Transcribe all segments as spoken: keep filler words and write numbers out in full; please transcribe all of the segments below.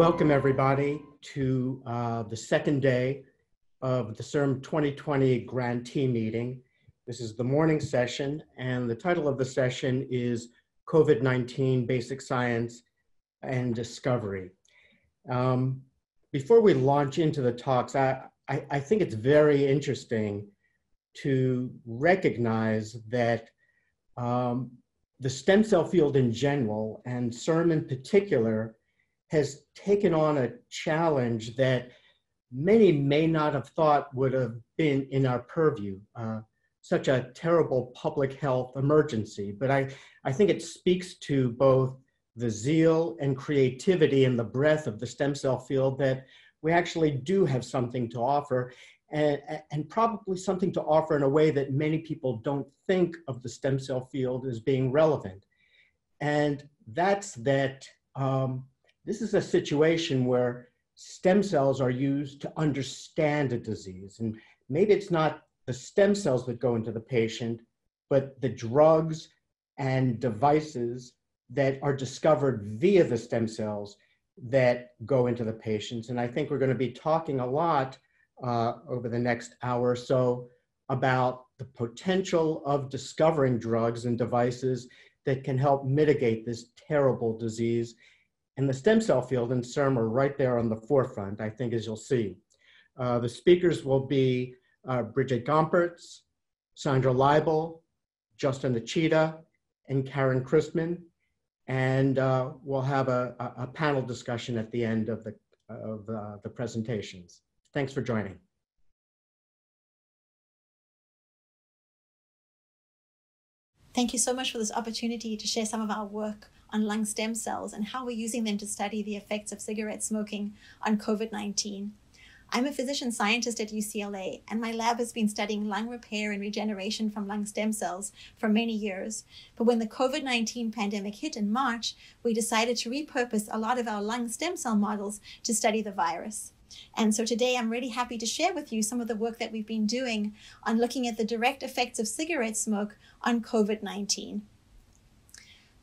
Welcome everybody to uh, the second day of the C I R M twenty twenty grantee meeting. This is the morning session, and the title of the session is COVID nineteen Basic Science and Discovery. Um, before we launch into the talks, I, I, I think it's very interesting to recognize that um, the stem cell field in general, and C I R M in particular, has taken on a challenge that many may not have thought would have been in our purview, uh, such a terrible public health emergency. But I, I think it speaks to both the zeal and creativity and the breadth of the stem cell field that we actually do have something to offer, and, and probably something to offer in a way that many people don't think of the stem cell field as being relevant. And that's that um, this is a situation where stem cells are used to understand a disease. And maybe it's not the stem cells that go into the patient, but the drugs and devices that are discovered via the stem cells that go into the patients. And I think we're going to be talking a lot uh, over the next hour or so about the potential of discovering drugs and devices that can help mitigate this terrible disease. And the stem cell field and C I R M are right there on the forefront, I think, as you'll see. Uh, the speakers will be uh, Brigitte Gomperts, Sandra Leibel, Justin Ichida, and Karen Christman. And uh, we'll have a, a panel discussion at the end of the, of, uh, the presentations. Thanks for joining. Thank you so much for this opportunity to share some of our work on lung stem cells and how we're using them to study the effects of cigarette smoking on COVID nineteen. I'm a physician scientist at U C L A, and my lab has been studying lung repair and regeneration from lung stem cells for many years. But when the COVID nineteen pandemic hit in March, we decided to repurpose a lot of our lung stem cell models to study the virus. And so today I'm really happy to share with you some of the work that we've been doing on looking at the direct effects of cigarette smoke on COVID nineteen.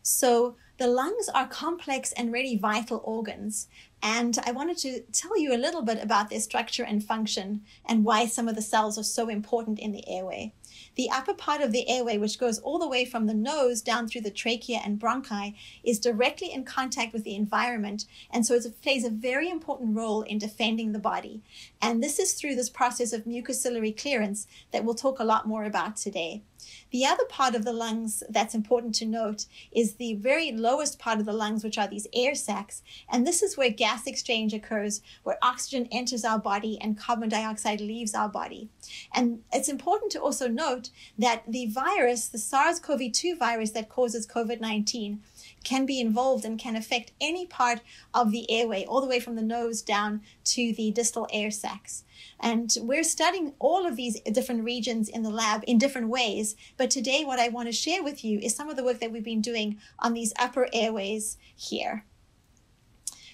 So the lungs are complex and really vital organs, and I wanted to tell you a little bit about their structure and function and why some of the cells are so important in the airway. The upper part of the airway, which goes all the way from the nose down through the trachea and bronchi, is directly in contact with the environment, and so it plays a very important role in defending the body. And this is through this process of mucociliary clearance that we'll talk a lot more about today. The other part of the lungs that's important to note is the very lowest part of the lungs, which are these air sacs, and this is where gas exchange occurs, where oxygen enters our body and carbon dioxide leaves our body. And it's important to also note that the virus, the SARS CoV two virus that causes COVID nineteen, can be involved and can affect any part of the airway, all the way from the nose down to the distal air sacs. And we're studying all of these different regions in the lab in different ways. But today, what I want to share with you is some of the work that we've been doing on these upper airways here.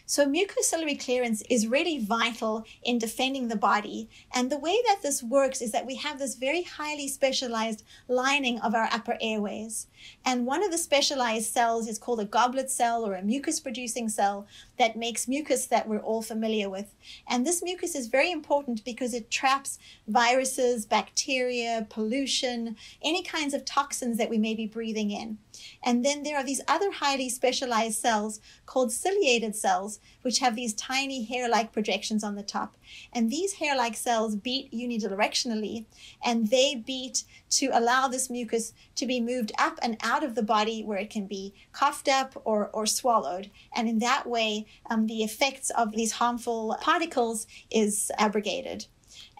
So mucociliary clearance is really vital in defending the body. And the way that this works is that we have this very highly specialized lining of our upper airways. And one of the specialized cells is called a goblet cell or a mucus-producing cell that makes mucus that we're all familiar with. And this mucus is very important because it traps viruses, bacteria, pollution, any kinds of toxins that we may be breathing in. And then there are these other highly specialized cells called ciliated cells, which have these tiny hair-like projections on the top. And these hair-like cells beat unidirectionally, and they beat to allow this mucus to be moved up and out of the body where it can be coughed up or, or swallowed. And in that way, um, the effects of these harmful particles is abrogated.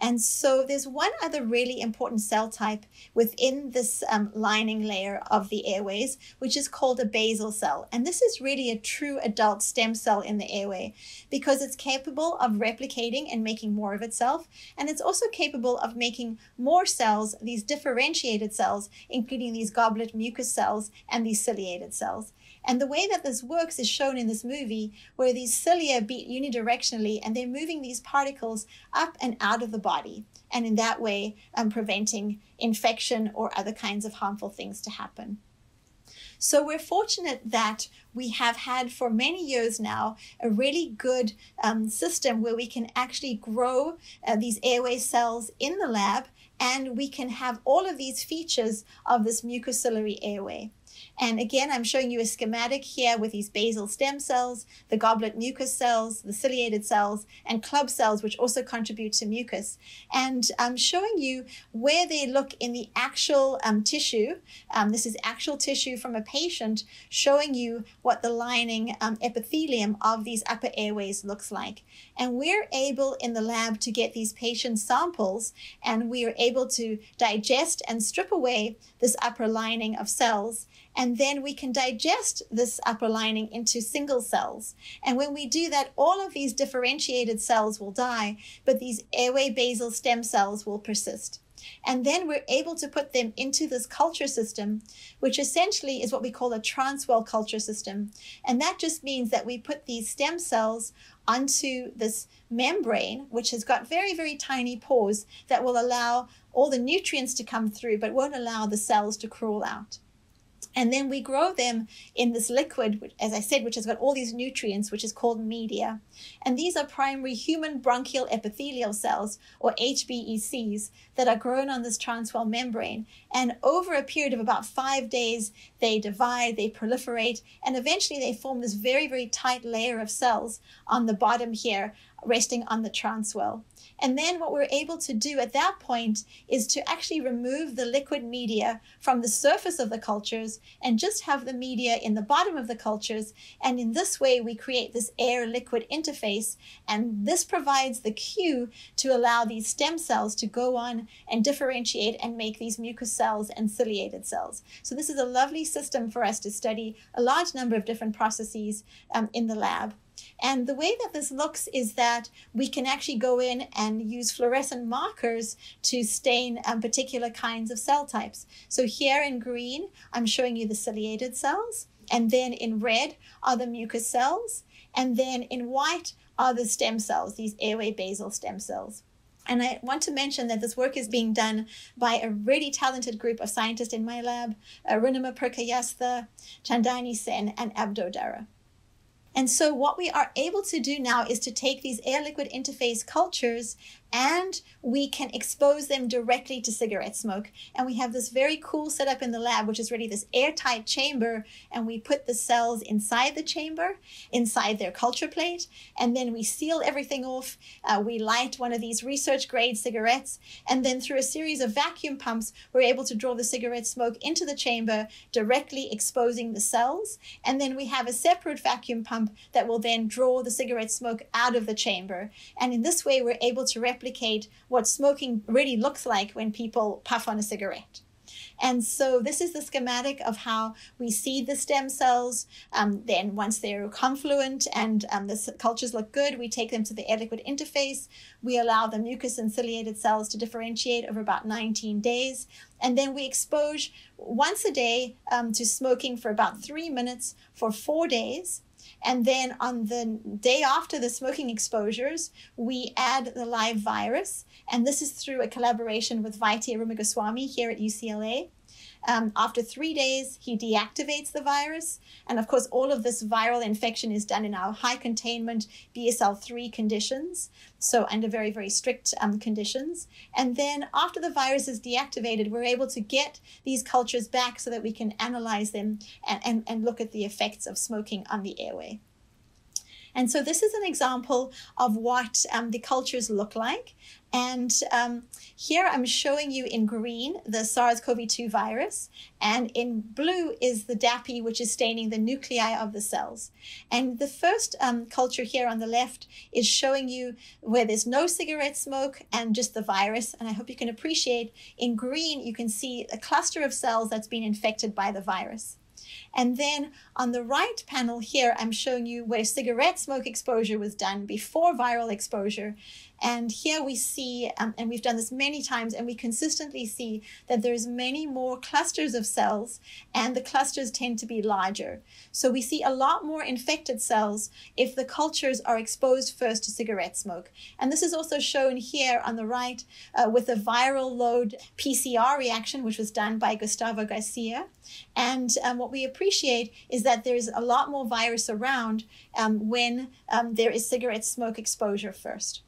And so there's one other really important cell type within this um, lining layer of the airways, which is called a basal cell. And this is really a true adult stem cell in the airway because it's capable of replicating and making more of itself. And it's also capable of making more cells, these differentiated cells, including these goblet mucus cells and these ciliated cells. And the way that this works is shown in this movie, where these cilia beat unidirectionally and they're moving these particles up and out of the body, and in that way um, preventing infection or other kinds of harmful things to happen. So we're fortunate that we have had for many years now a really good um, system where we can actually grow uh, these airway cells in the lab, and we can have all of these features of this mucociliary airway. And again, I'm showing you a schematic here with these basal stem cells, the goblet mucus cells, the ciliated cells, and club cells, which also contribute to mucus. And I'm showing you where they look in the actual um, tissue. Um, this is actual tissue from a patient, showing you what the lining um, epithelium of these upper airways looks like. And we're able in the lab to get these patient samples, and we are able to digest and strip away this upper lining of cells. And then we can digest this upper lining into single cells. And when we do that, all of these differentiated cells will die, but these airway basal stem cells will persist. And then we're able to put them into this culture system, which essentially is what we call a transwell culture system. And that just means that we put these stem cells onto this membrane, which has got very, very tiny pores that will allow all the nutrients to come through, but won't allow the cells to crawl out. And then we grow them in this liquid, which, as I said, which has got all these nutrients, which is called media. And these are primary human bronchial epithelial cells, or H B E Cs, that are grown on this transwell membrane. And over a period of about five days, they divide, they proliferate, and eventually they form this very, very tight layer of cells on the bottom here, resting on the transwell. And then what we're able to do at that point is to actually remove the liquid media from the surface of the cultures and just have the media in the bottom of the cultures. And in this way, we create this air-liquid interface. And this provides the cue to allow these stem cells to go on and differentiate and make these mucus cells and ciliated cells. So this is a lovely system for us to study a large number of different processes um, in the lab. And the way that this looks is that we can actually go in and use fluorescent markers to stain um, particular kinds of cell types. So here in green, I'm showing you the ciliated cells, and then in red are the mucus cells, and then in white are the stem cells, these airway basal stem cells. And I want to mention that this work is being done by a really talented group of scientists in my lab, Arunima Perkayastha, Chandani Sen, and Abdodara. And so what we are able to do now is to take these air-liquid interface cultures, and we can expose them directly to cigarette smoke. And we have this very cool setup in the lab, which is really this airtight chamber. And we put the cells inside the chamber, inside their culture plate, and then we seal everything off. Uh, we light one of these research-grade cigarettes. And then through a series of vacuum pumps, we're able to draw the cigarette smoke into the chamber, directly exposing the cells. And then we have a separate vacuum pump that will then draw the cigarette smoke out of the chamber. And in this way, we're able to replicate what smoking really looks like when people puff on a cigarette. And so this is the schematic of how we seed the stem cells. Um, then once they're confluent and um, the cultures look good, we take them to the air-liquid interface. We allow the mucus and ciliated cells to differentiate over about nineteen days. And then we expose once a day um, to smoking for about three minutes for four days. And then on the day after the smoking exposures, we add the live virus. And this is through a collaboration with Vaitheeram Guruswamy here at U C L A. Um, after three days, he deactivates the virus. And of course, all of this viral infection is done in our high containment B S L three conditions, so under very, very strict um, conditions. And then after the virus is deactivated, we're able to get these cultures back so that we can analyze them and, and, and look at the effects of smoking on the airway. And so this is an example of what um, the cultures look like. And um, here I'm showing you in green the SARS CoV two virus, and in blue is the D A P I, which is staining the nuclei of the cells. And the first um, culture here on the left is showing you where there's no cigarette smoke and just the virus. And I hope you can appreciate in green, you can see a cluster of cells that's been infected by the virus. And then on the right panel here, I'm showing you where cigarette smoke exposure was done before viral exposure. And here we see, um, and we've done this many times, and we consistently see that there's many more clusters of cells, and the clusters tend to be larger. So we see a lot more infected cells if the cultures are exposed first to cigarette smoke. And this is also shown here on the right uh, with a viral load P C R reaction, which was done by Gustavo Garcia. And um, what we appreciate is that there's a lot more virus around um, when um, there is cigarette smoke exposure first.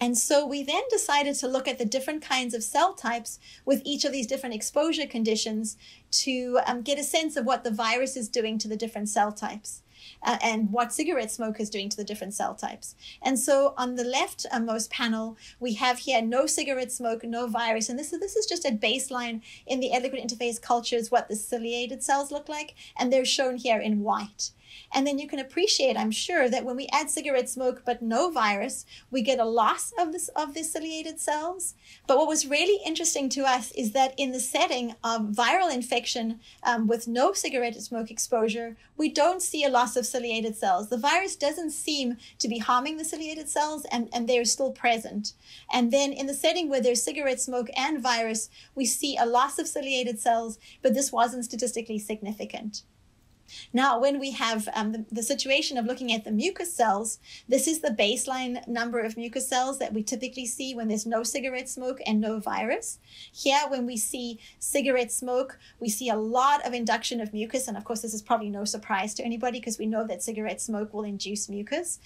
And so we then decided to look at the different kinds of cell types with each of these different exposure conditions to um, get a sense of what the virus is doing to the different cell types. Uh, and what cigarette smoke is doing to the different cell types. And so on the leftmost panel, we have here no cigarette smoke, no virus. And this is, this is just at baseline in the air-liquid interface cultures, what the ciliated cells look like. And they're shown here in white. And then you can appreciate, I'm sure, that when we add cigarette smoke but no virus, we get a loss of, this, of the ciliated cells. But what was really interesting to us is that in the setting of viral infection um, with no cigarette smoke exposure, we don't see a loss of ciliated cells. The virus doesn't seem to be harming the ciliated cells, and, and they're still present. And then in the setting where there's cigarette smoke and virus, we see a loss of ciliated cells, but this wasn't statistically significant. Now, when we have um, the, the situation of looking at the mucus cells, this is the baseline number of mucus cells that we typically see when there's no cigarette smoke and no virus. Here, when we see cigarette smoke, we see a lot of induction of mucus. And of course, this is probably no surprise to anybody because we know that cigarette smoke will induce mucus.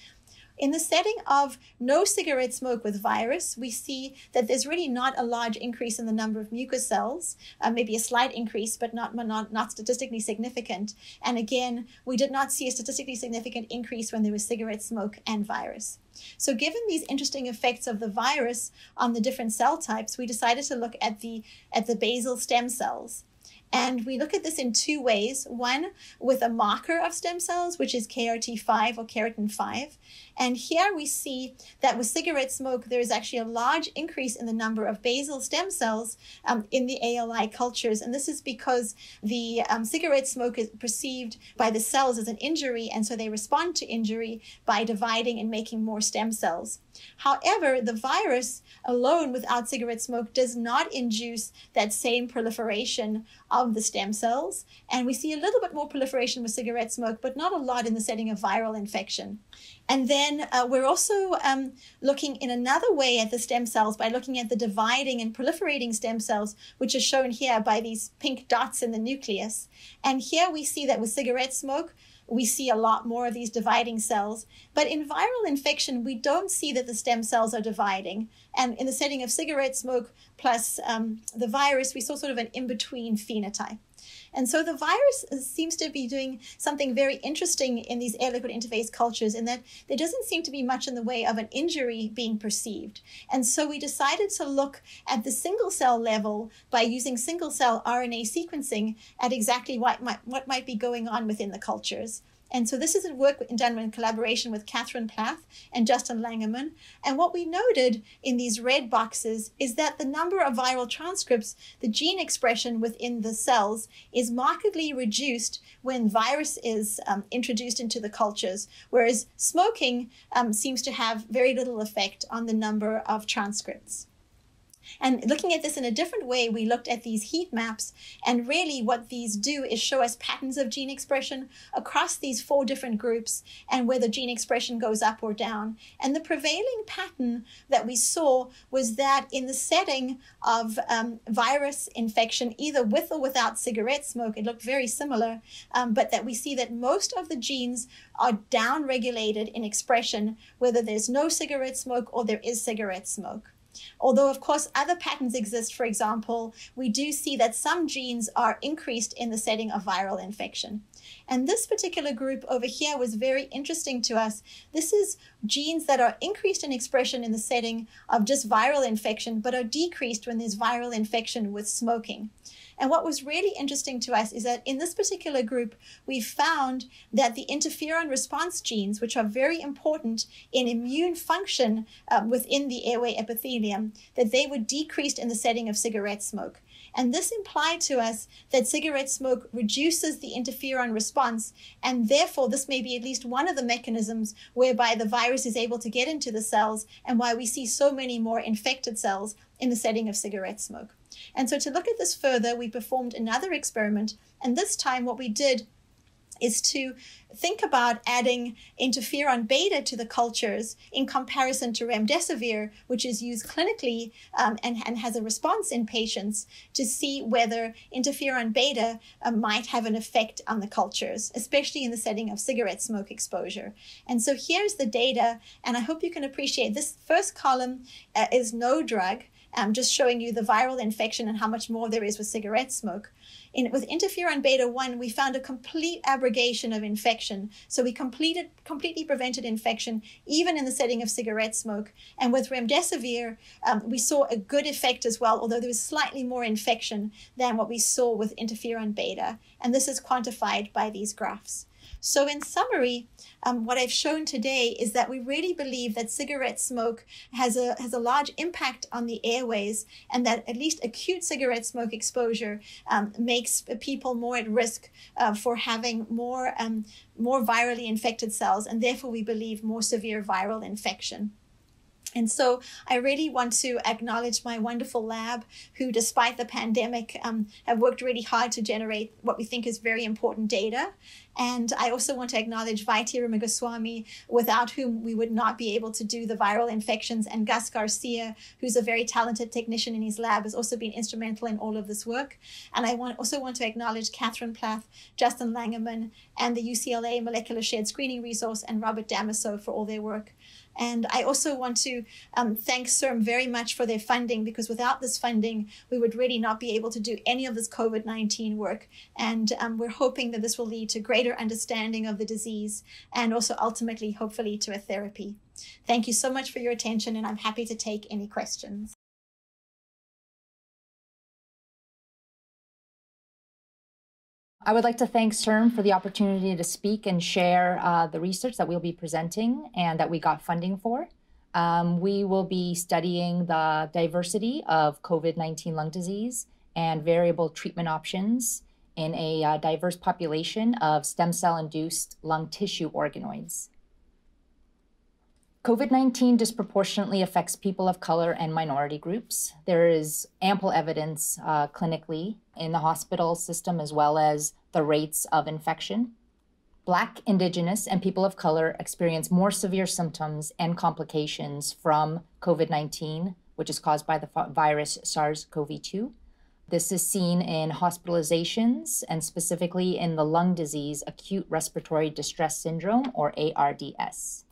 In the setting of no cigarette smoke with virus, we see that there's really not a large increase in the number of mucus cells, uh, maybe a slight increase, but not, not, not statistically significant. And again, we did not see a statistically significant increase when there was cigarette smoke and virus. So given these interesting effects of the virus on the different cell types, we decided to look at the, at the basal stem cells. And we look at this in two ways. One, with a marker of stem cells, which is K R T five or keratin five. And here we see that with cigarette smoke, there is actually a large increase in the number of basal stem cells um, in the A L I cultures. And this is because the um, cigarette smoke is perceived by the cells as an injury. And so they respond to injury by dividing and making more stem cells. However, the virus alone without cigarette smoke does not induce that same proliferation of the stem cells. And we see a little bit more proliferation with cigarette smoke, but not a lot in the setting of viral infection. And then uh, we're also um, looking in another way at the stem cells by looking at the dividing and proliferating stem cells, which is shown here by these pink dots in the nucleus. And here we see that with cigarette smoke, we see a lot more of these dividing cells. But in viral infection, we don't see that the stem cells are dividing. And in the setting of cigarette smoke plus um, the virus, we saw sort of an in-between phenotype. And so the virus seems to be doing something very interesting in these air-liquid interface cultures in that there doesn't seem to be much in the way of an injury being perceived. And so we decided to look at the single-cell level by using single-cell R N A sequencing at exactly what might, what might be going on within the cultures. And so this is work done in collaboration with Catherine Plath and Justin Langerman. And what we noted in these red boxes is that the number of viral transcripts, the gene expression within the cells, is markedly reduced when virus is um, introduced into the cultures, whereas smoking um, seems to have very little effect on the number of transcripts. And looking at this in a different way, we looked at these heat maps, and really what these do is show us patterns of gene expression across these four different groups and whether gene expression goes up or down. And the prevailing pattern that we saw was that in the setting of um, virus infection, either with or without cigarette smoke, it looked very similar, um, but that we see that most of the genes are downregulated in expression, whether there's no cigarette smoke or there is cigarette smoke. Although, of course, other patterns exist. For example, we do see that some genes are increased in the setting of viral infection. And this particular group over here was very interesting to us. This is genes that are increased in expression in the setting of just viral infection, but are decreased when there's viral infection with smoking. And what was really interesting to us is that in this particular group, we found that the interferon response genes, which are very important in immune function um, within the airway epithelium, that they were decreased in the setting of cigarette smoke. And this implied to us that cigarette smoke reduces the interferon response, and therefore this may be at least one of the mechanisms whereby the virus is able to get into the cells and why we see so many more infected cells in the setting of cigarette smoke. And so to look at this further, we performed another experiment, and this time what we did is to think about adding interferon beta to the cultures in comparison to remdesivir, which is used clinically um, and, and has a response in patients, to see whether interferon beta uh, might have an effect on the cultures, especially in the setting of cigarette smoke exposure. And so here's the data, and I hope you can appreciate this first column uh, is no drug. Um, just showing you the viral infection and how much more there is with cigarette smoke. In, with interferon beta one, we found a complete abrogation of infection. So we completed, completely prevented infection, even in the setting of cigarette smoke. And with remdesivir, um, we saw a good effect as well, although there was slightly more infection than what we saw with interferon beta. And this is quantified by these graphs. So in summary, um, what I've shown today is that we really believe that cigarette smoke has a, has a large impact on the airways, and that at least acute cigarette smoke exposure um, makes people more at risk uh, for having more, um, more virally infected cells, and therefore we believe more severe viral infection. And so I really want to acknowledge my wonderful lab, who, despite the pandemic, um, have worked really hard to generate what we think is very important data. And I also want to acknowledge Vaitheeram Guruswamy, without whom we would not be able to do the viral infections, and Gus Garcia, who's a very talented technician in his lab, has also been instrumental in all of this work. And I want, also want to acknowledge Catherine Plath, Justin Langerman, and the U C L A Molecular Shared Screening Resource, and Robert Damaso for all their work. And I also want to um, thank CIRM very much for their funding, because without this funding, we would really not be able to do any of this COVID nineteen work. And um, we're hoping that this will lead to greater understanding of the disease and also ultimately, hopefully, to a therapy. Thank you so much for your attention, and I'm happy to take any questions. I would like to thank CIRM for the opportunity to speak and share uh, the research that we'll be presenting and that we got funding for. Um, we will be studying the diversity of COVID nineteen lung disease and variable treatment options in a uh, diverse population of stem cell-induced lung tissue organoids. COVID nineteen disproportionately affects people of color and minority groups. There is ample evidence uh, clinically in the hospital system, as well as the rates of infection. Black, Indigenous, and people of color experience more severe symptoms and complications from COVID nineteen, which is caused by the virus SARS CoV two. This is seen in hospitalizations and specifically in the lung disease acute respiratory distress syndrome, or A R D S.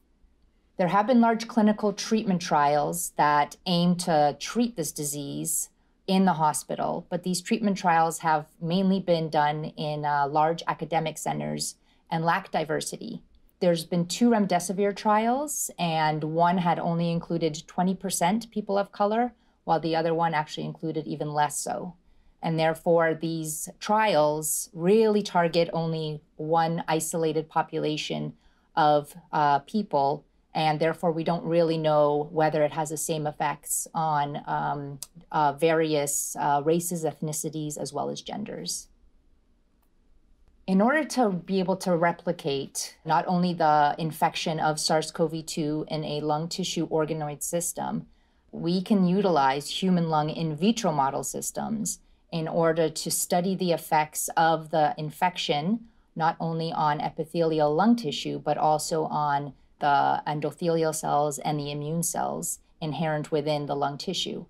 There have been large clinical treatment trials that aim to treat this disease in the hospital, but these treatment trials have mainly been done in uh, large academic centers and lack diversity. There's been two remdesivir trials, and one had only included twenty percent people of color, while the other one actually included even less so. And therefore, these trials really target only one isolated population of uh, people, and therefore we don't really know whether it has the same effects on um, uh, various uh, races, ethnicities, as well as genders. In order to be able to replicate not only the infection of SARS CoV two in a lung tissue organoid system, we can utilize human lung in vitro model systems in order to study the effects of the infection, not only on epithelial lung tissue, but also on the endothelial cells and the immune cells inherent within the lung tissue.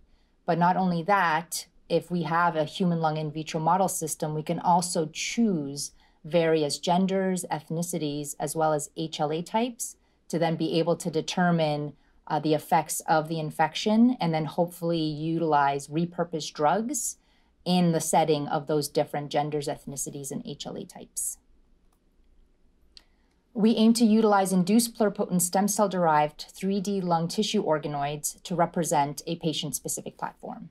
But not only that, if we have a human lung in vitro model system, we can also choose various genders, ethnicities, as well as H L A types to then be able to determine uh, the effects of the infection, and then hopefully utilize repurposed drugs in the setting of those different genders, ethnicities, and H L A types. We aim to utilize induced pluripotent stem cell-derived three D lung tissue organoids to represent a patient-specific platform.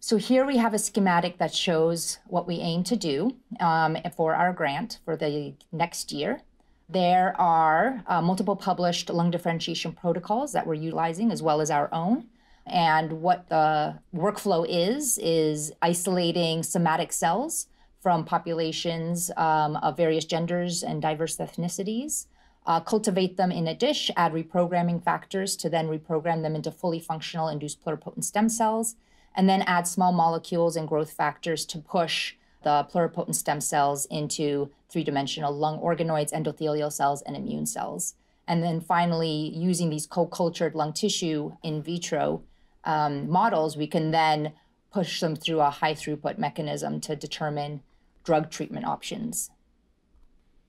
So here we have a schematic that shows what we aim to do um, for our grant for the next year. There are uh, multiple published lung differentiation protocols that we're utilizing, as well as our own. And what the workflow is, is isolating somatic cells from populations um, of various genders and diverse ethnicities, uh, cultivate them in a dish, add reprogramming factors to then reprogram them into fully functional induced pluripotent stem cells, and then add small molecules and growth factors to push the pluripotent stem cells into three-dimensional lung organoids, endothelial cells, and immune cells. And then finally, using these co-cultured lung tissue in vitro um, models, we can then push them through a high-throughput mechanism to determine drug treatment options.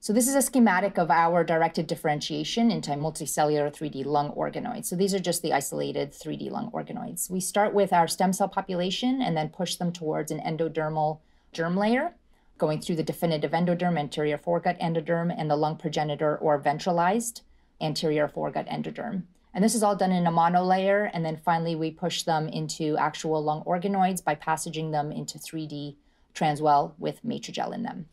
So this is a schematic of our directed differentiation into multicellular three D lung organoids. So these are just the isolated three D lung organoids. We start with our stem cell population and then push them towards an endodermal germ layer, going through the definitive endoderm, anterior foregut endoderm, and the lung progenitor or ventralized anterior foregut endoderm. And this is all done in a monolayer, and then finally we push them into actual lung organoids by passaging them into three D transwell with matrigel in them.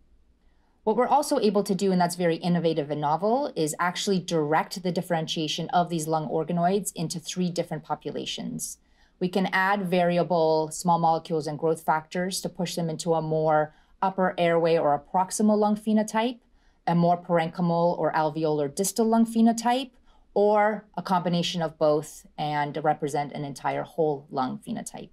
What we're also able to do, and that's very innovative and novel, is actually direct the differentiation of these lung organoids into three different populations. We can add variable small molecules and growth factors to push them into a more upper airway or a proximal lung phenotype, a more parenchymal or alveolar distal lung phenotype, or a combination of both and represent an entire whole lung phenotype.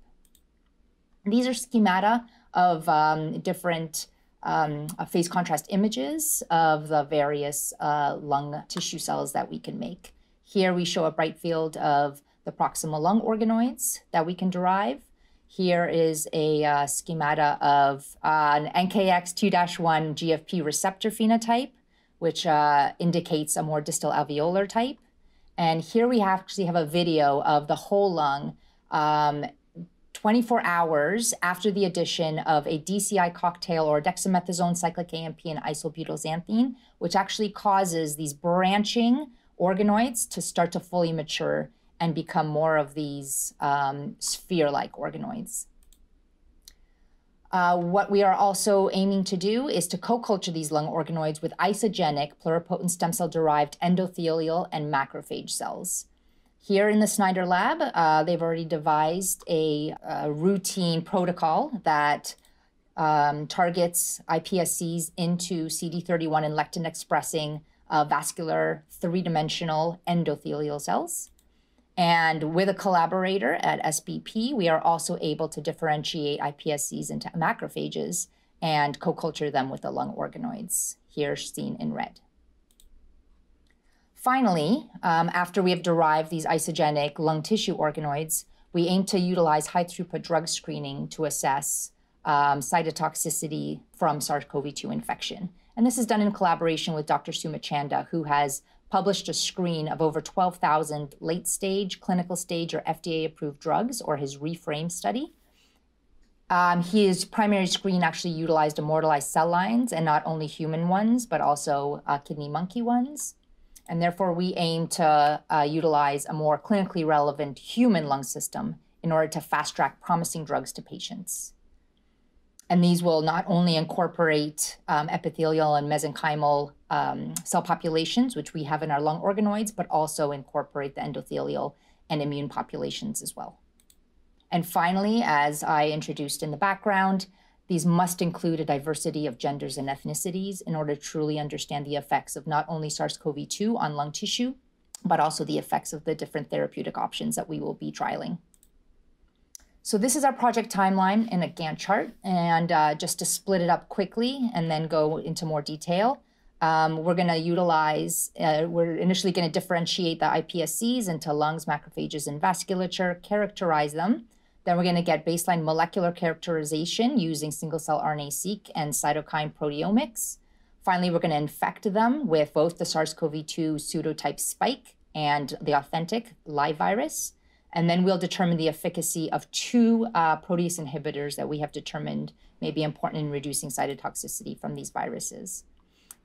These are schemata of um, different Um, phase contrast images of the various uh, lung tissue cells that we can make. Here we show a bright field of the proximal lung organoids that we can derive. Here is a uh, schemata of uh, an N K X two dash one G F P receptor phenotype, which uh, indicates a more distal alveolar type. And here we actually have a video of the whole lung um, twenty-four hours after the addition of a D C I cocktail or dexamethasone, cyclic A M P, and isobutylxanthine, which actually causes these branching organoids to start to fully mature and become more of these um, sphere-like organoids. Uh, what we are also aiming to do is to co-culture these lung organoids with isogenic pluripotent stem cell-derived endothelial and macrophage cells. Here in the Snyder Lab, uh, they've already devised a, a routine protocol that um, targets I P S Cs into C D thirty-one and lectin-expressing uh, vascular three-dimensional endothelial cells. And with a collaborator at S B P, we are also able to differentiate I P S Cs into macrophages and co-culture them with the lung organoids, here seen in red. Finally, um, after we have derived these isogenic lung tissue organoids, we aim to utilize high-throughput drug screening to assess um, cytotoxicity from SARS CoV two infection. And this is done in collaboration with Doctor Suma Chanda, who has published a screen of over twelve thousand late-stage, clinical-stage, or F D A-approved drugs, or his REFRAME study. Um, his primary screen actually utilized immortalized cell lines, and not only human ones, but also uh, kidney monkey ones. And therefore, we aim to uh, utilize a more clinically relevant human lung system in order to fast-track promising drugs to patients. And these will not only incorporate um, epithelial and mesenchymal um, cell populations, which we have in our lung organoids, but also incorporate the endothelial and immune populations as well. And finally, as I introduced in the background, these must include a diversity of genders and ethnicities in order to truly understand the effects of not only SARS CoV two on lung tissue, but also the effects of the different therapeutic options that we will be trialing. So this is our project timeline in a Gantt chart. And uh, just to split it up quickly and then go into more detail, um, we're gonna utilize, uh, we're initially gonna differentiate the I P S Cs into lungs, macrophages, and vasculature, characterize them. Then we're going to get baseline molecular characterization using single-cell R N A seq and cytokine proteomics. Finally, we're going to infect them with both the SARS CoV two pseudotype spike and the authentic live virus. And then we'll determine the efficacy of two uh, protease inhibitors that we have determined may be important in reducing cytotoxicity from these viruses.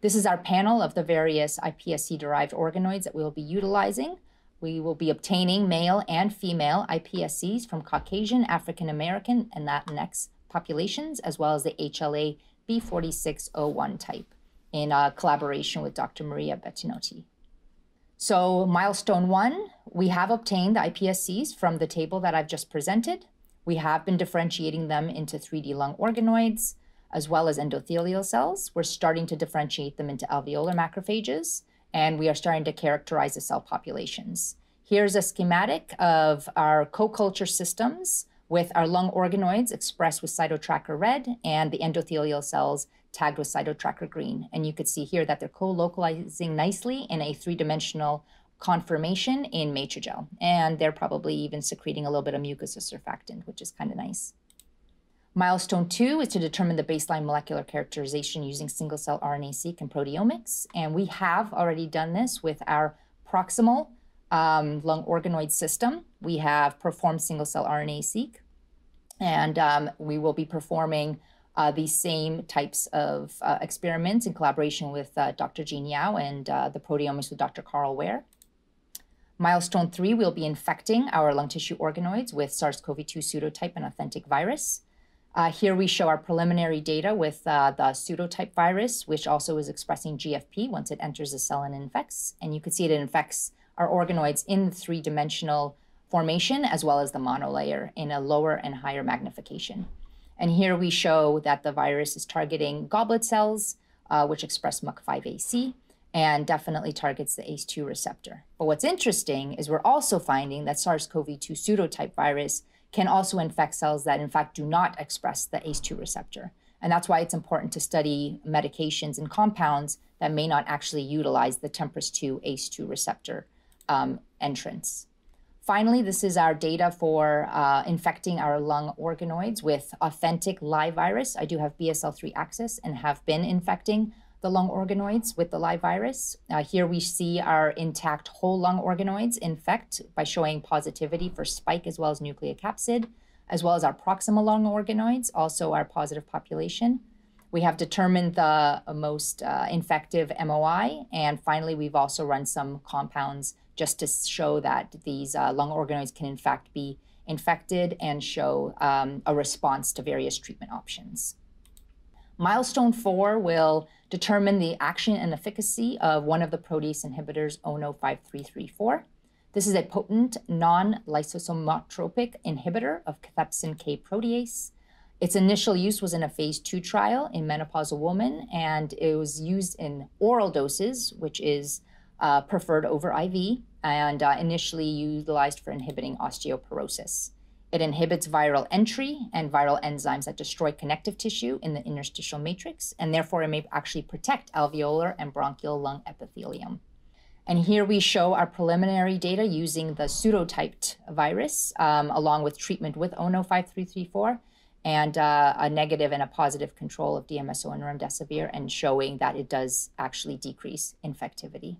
This is our panel of the various I P S C-derived organoids that we'll be utilizing. We will be obtaining male and female I P S Cs from Caucasian, African American, and Latinx populations, as well as the H L A B four six zero one type in uh, collaboration with Doctor Maria Bettinotti. So milestone one, we have obtained the I P S Cs from the table that I've just presented. We have been differentiating them into three D lung organoids, as well as endothelial cells. We're starting to differentiate them into alveolar macrophages, and we are starting to characterize the cell populations. Here's a schematic of our co-culture systems with our lung organoids expressed with CytoTracker red and the endothelial cells tagged with CytoTracker green. And you could see here that they're co-localizing nicely in a three-dimensional conformation in Matrigel. And they're probably even secreting a little bit of mucus or surfactant, which is kind of nice. Milestone two is to determine the baseline molecular characterization using single-cell R N A-seq and proteomics. And we have already done this with our proximal um, lung organoid system. We have performed single-cell R N A-seq, and um, we will be performing uh, these same types of uh, experiments in collaboration with uh, Doctor Jean Yao and uh, the proteomics with Doctor Carl Ware. Milestone three, we'll be infecting our lung tissue organoids with SARS CoV two pseudotype and authentic virus. Uh, here we show our preliminary data with uh, the pseudotype virus, which also is expressing G F P once it enters the cell and infects. And you can see it infects our organoids in the three-dimensional formation, as well as the monolayer in a lower and higher magnification. And here we show that the virus is targeting goblet cells, uh, which express M U C five A C, and definitely targets the A C E two receptor. But what's interesting is we're also finding that SARS CoV two pseudotype virus can also infect cells that in fact do not express the A C E two receptor. And that's why it's important to study medications and compounds that may not actually utilize the T M P R S S two A C E two receptor um, entrance. Finally, this is our data for uh, infecting our lung organoids with authentic live virus. I do have B S L three access and have been infecting the lung organoids with the live virus. Uh, here we see our intact whole lung organoids infect by showing positivity for spike as well as nucleocapsid, as well as our proximal lung organoids, also our positive population. We have determined the most uh, infective M O I, and finally we've also run some compounds just to show that these uh, lung organoids can in fact be infected and show um, a response to various treatment options. Milestone four will determine the action and efficacy of one of the protease inhibitors, O N O five three three four. This is a potent non-lysosomotropic inhibitor of cathepsin K protease. Its initial use was in a phase two trial in menopausal women, and it was used in oral doses, which is uh, preferred over I V, and uh, initially utilized for inhibiting osteoporosis. It inhibits viral entry and viral enzymes that destroy connective tissue in the interstitial matrix, and therefore it may actually protect alveolar and bronchial lung epithelium. And here we show our preliminary data using the pseudotyped virus, um, along with treatment with O N O five three three four, and uh, a negative and a positive control of D M S O and remdesivir, and showing that it does actually decrease infectivity.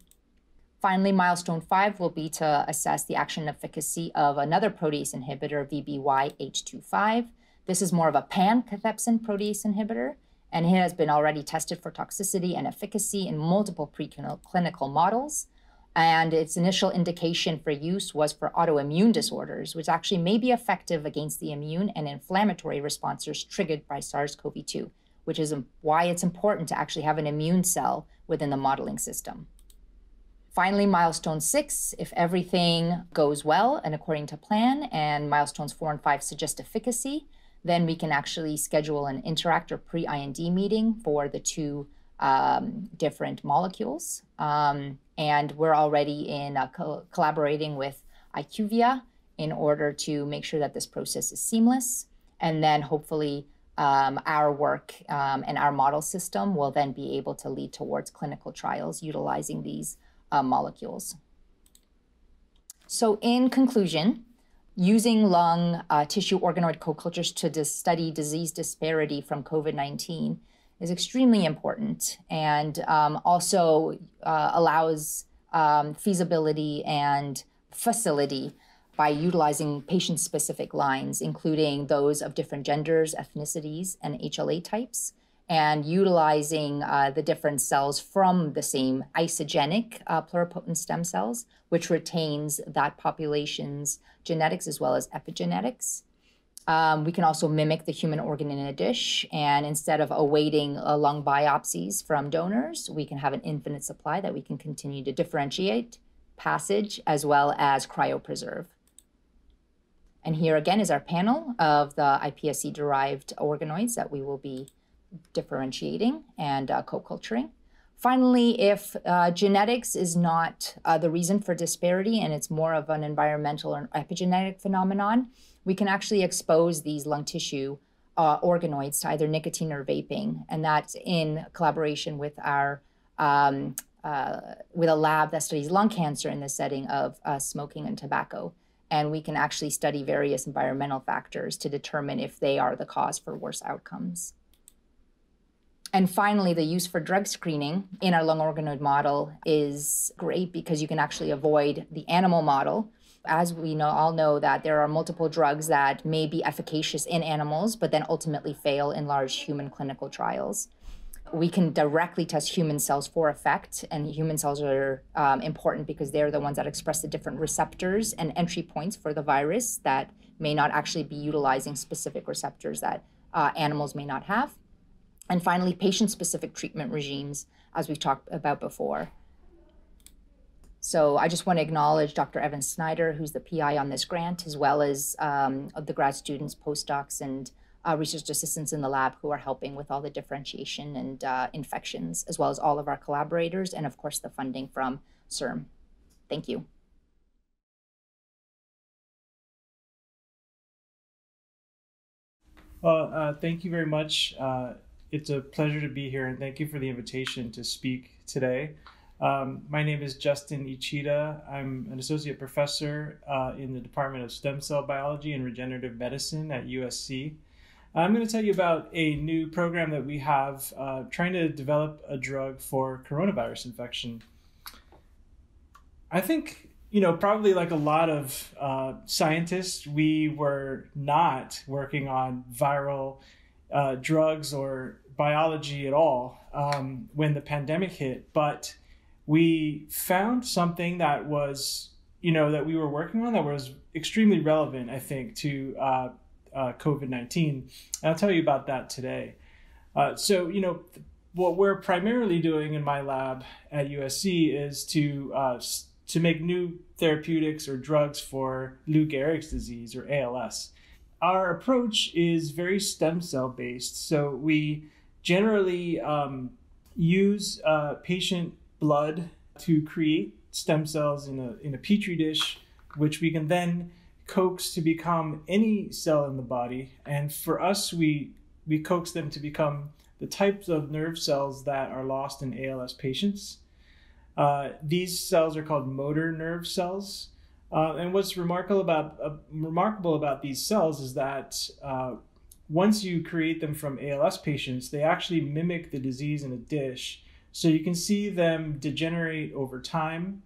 Finally, milestone five will be to assess the action and efficacy of another protease inhibitor, V B Y H two five. This is more of a pan-cathepsin protease inhibitor, and it has been already tested for toxicity and efficacy in multiple preclinical models. And its initial indication for use was for autoimmune disorders, which actually may be effective against the immune and inflammatory responses triggered by SARS CoV two, which is why it's important to actually have an immune cell within the modeling system. Finally, milestone six, if everything goes well and according to plan, and milestones four and five suggest efficacy, then we can actually schedule an interact or pre-I N D meeting for the two um, different molecules. Um, and we're already in uh, co collaborating with IQVIA in order to make sure that this process is seamless. And then hopefully um, our work um, and our model system will then be able to lead towards clinical trials utilizing these Uh, molecules. So in conclusion, using lung uh, tissue organoid co-cultures to study disease disparity from COVID nineteen is extremely important, and um, also uh, allows um, feasibility and facility by utilizing patient-specific lines, including those of different genders, ethnicities, and H L A types, and utilizing uh, the different cells from the same isogenic uh, pluripotent stem cells, which retains that population's genetics as well as epigenetics. Um, we can also mimic the human organ in a dish, and instead of awaiting uh, lung biopsies from donors, we can have an infinite supply that we can continue to differentiate, passage as well as cryopreserve. And here again is our panel of the iPSC-derived organoids that we will be differentiating and uh, co-culturing. Finally, if uh, genetics is not uh, the reason for disparity and it's more of an environmental or epigenetic phenomenon, we can actually expose these lung tissue uh, organoids to either nicotine or vaping, and that's in collaboration with our um, uh, with a lab that studies lung cancer in the setting of uh, smoking and tobacco. And we can actually study various environmental factors to determine if they are the cause for worse outcomes. And finally, the use for drug screening in our lung organoid model is great because you can actually avoid the animal model. As we know, all know that there are multiple drugs that may be efficacious in animals, but then ultimately fail in large human clinical trials. We can directly test human cells for effect, and human cells are um, important because they're the ones that express the different receptors and entry points for the virus that may not actually be utilizing specific receptors that uh, animals may not have. And finally, patient-specific treatment regimes, as we've talked about before. So I just want to acknowledge Doctor Evan Snyder, who's the P I on this grant, as well as um, the grad students, postdocs, and uh, research assistants in the lab who are helping with all the differentiation and uh, infections, as well as all of our collaborators, and of course, the funding from C I R M. Thank you. Well, uh, thank you very much. Uh, It's a pleasure to be here, and thank you for the invitation to speak today. Um, my name is Justin Ichida. I'm an associate professor uh, in the Department of Stem Cell Biology and Regenerative Medicine at U S C. I'm going to tell you about a new program that we have uh, trying to develop a drug for coronavirus infection. I think, you know, probably like a lot of uh, scientists, we were not working on viral uh, drugs or biology at all um, when the pandemic hit, but we found something that was, you know, that we were working on that was extremely relevant, I think, to uh, uh, COVID nineteen. And I'll tell you about that today. Uh, so, you know, what we're primarily doing in my lab at U S C is to, uh, to make new therapeutics or drugs for Lou Gehrig's disease, or A L S. Our approach is very stem cell based. So we generally um, use uh, patient blood to create stem cells in a, in a petri dish, which we can then coax to become any cell in the body. And for us, we, we coax them to become the types of nerve cells that are lost in A L S patients. Uh, these cells are called motor nerve cells. Uh, and what's remarkable about, uh, remarkable about these cells is that uh, once you create them from A L S patients, they actually mimic the disease in a dish. So you can see them degenerate over time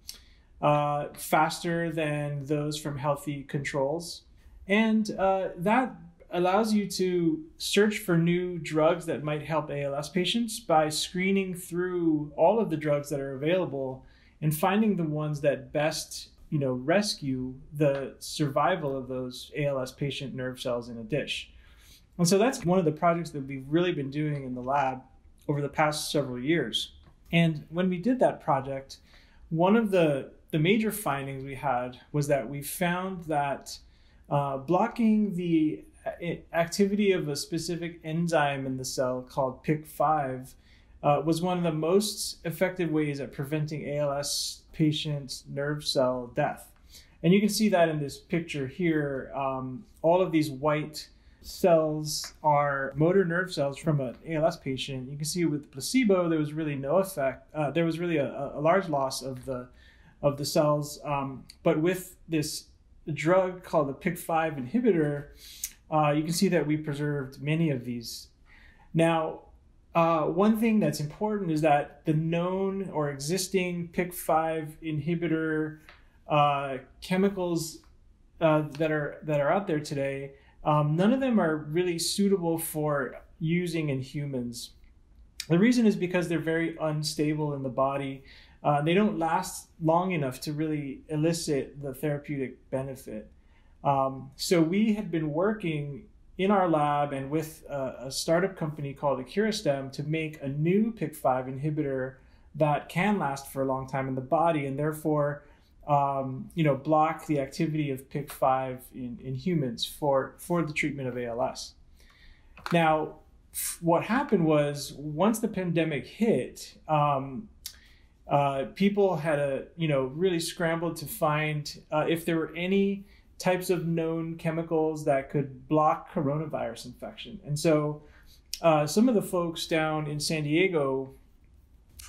uh, faster than those from healthy controls. And uh, that allows you to search for new drugs that might help A L S patients by screening through all of the drugs that are available and finding the ones that best, you know, rescue the survival of those A L S patient nerve cells in a dish. And so that's one of the projects that we've really been doing in the lab over the past several years. And when we did that project, one of the, the major findings we had was that we found that uh, blocking the activity of a specific enzyme in the cell called P I C five uh, was one of the most effective ways at preventing A L S patients' nerve cell death. And you can see that in this picture here. Um, all of these white cells are motor nerve cells from an A L S patient. You can see with placebo, there was really no effect. Uh, there was really a, a large loss of the, of the cells. Um, but with this drug called the P I C five inhibitor, uh, you can see that we preserved many of these. Now, uh, one thing that's important is that the known or existing P I C five inhibitor uh, chemicals uh, that are, that are out there today, Um, none of them are really suitable for using in humans. The reason is because they're very unstable in the body. Uh, they don't last long enough to really elicit the therapeutic benefit. Um, so we had been working in our lab and with a, a startup company called AcuraStem to make a new P I C five inhibitor that can last for a long time in the body, and therefore um, you know, block the activity of P I C five in, in humans for, for the treatment of A L S. Now, what happened was once the pandemic hit, um, uh, people had a, you know, really scrambled to find uh, if there were any types of known chemicals that could block coronavirus infection. And so uh, some of the folks down in San Diego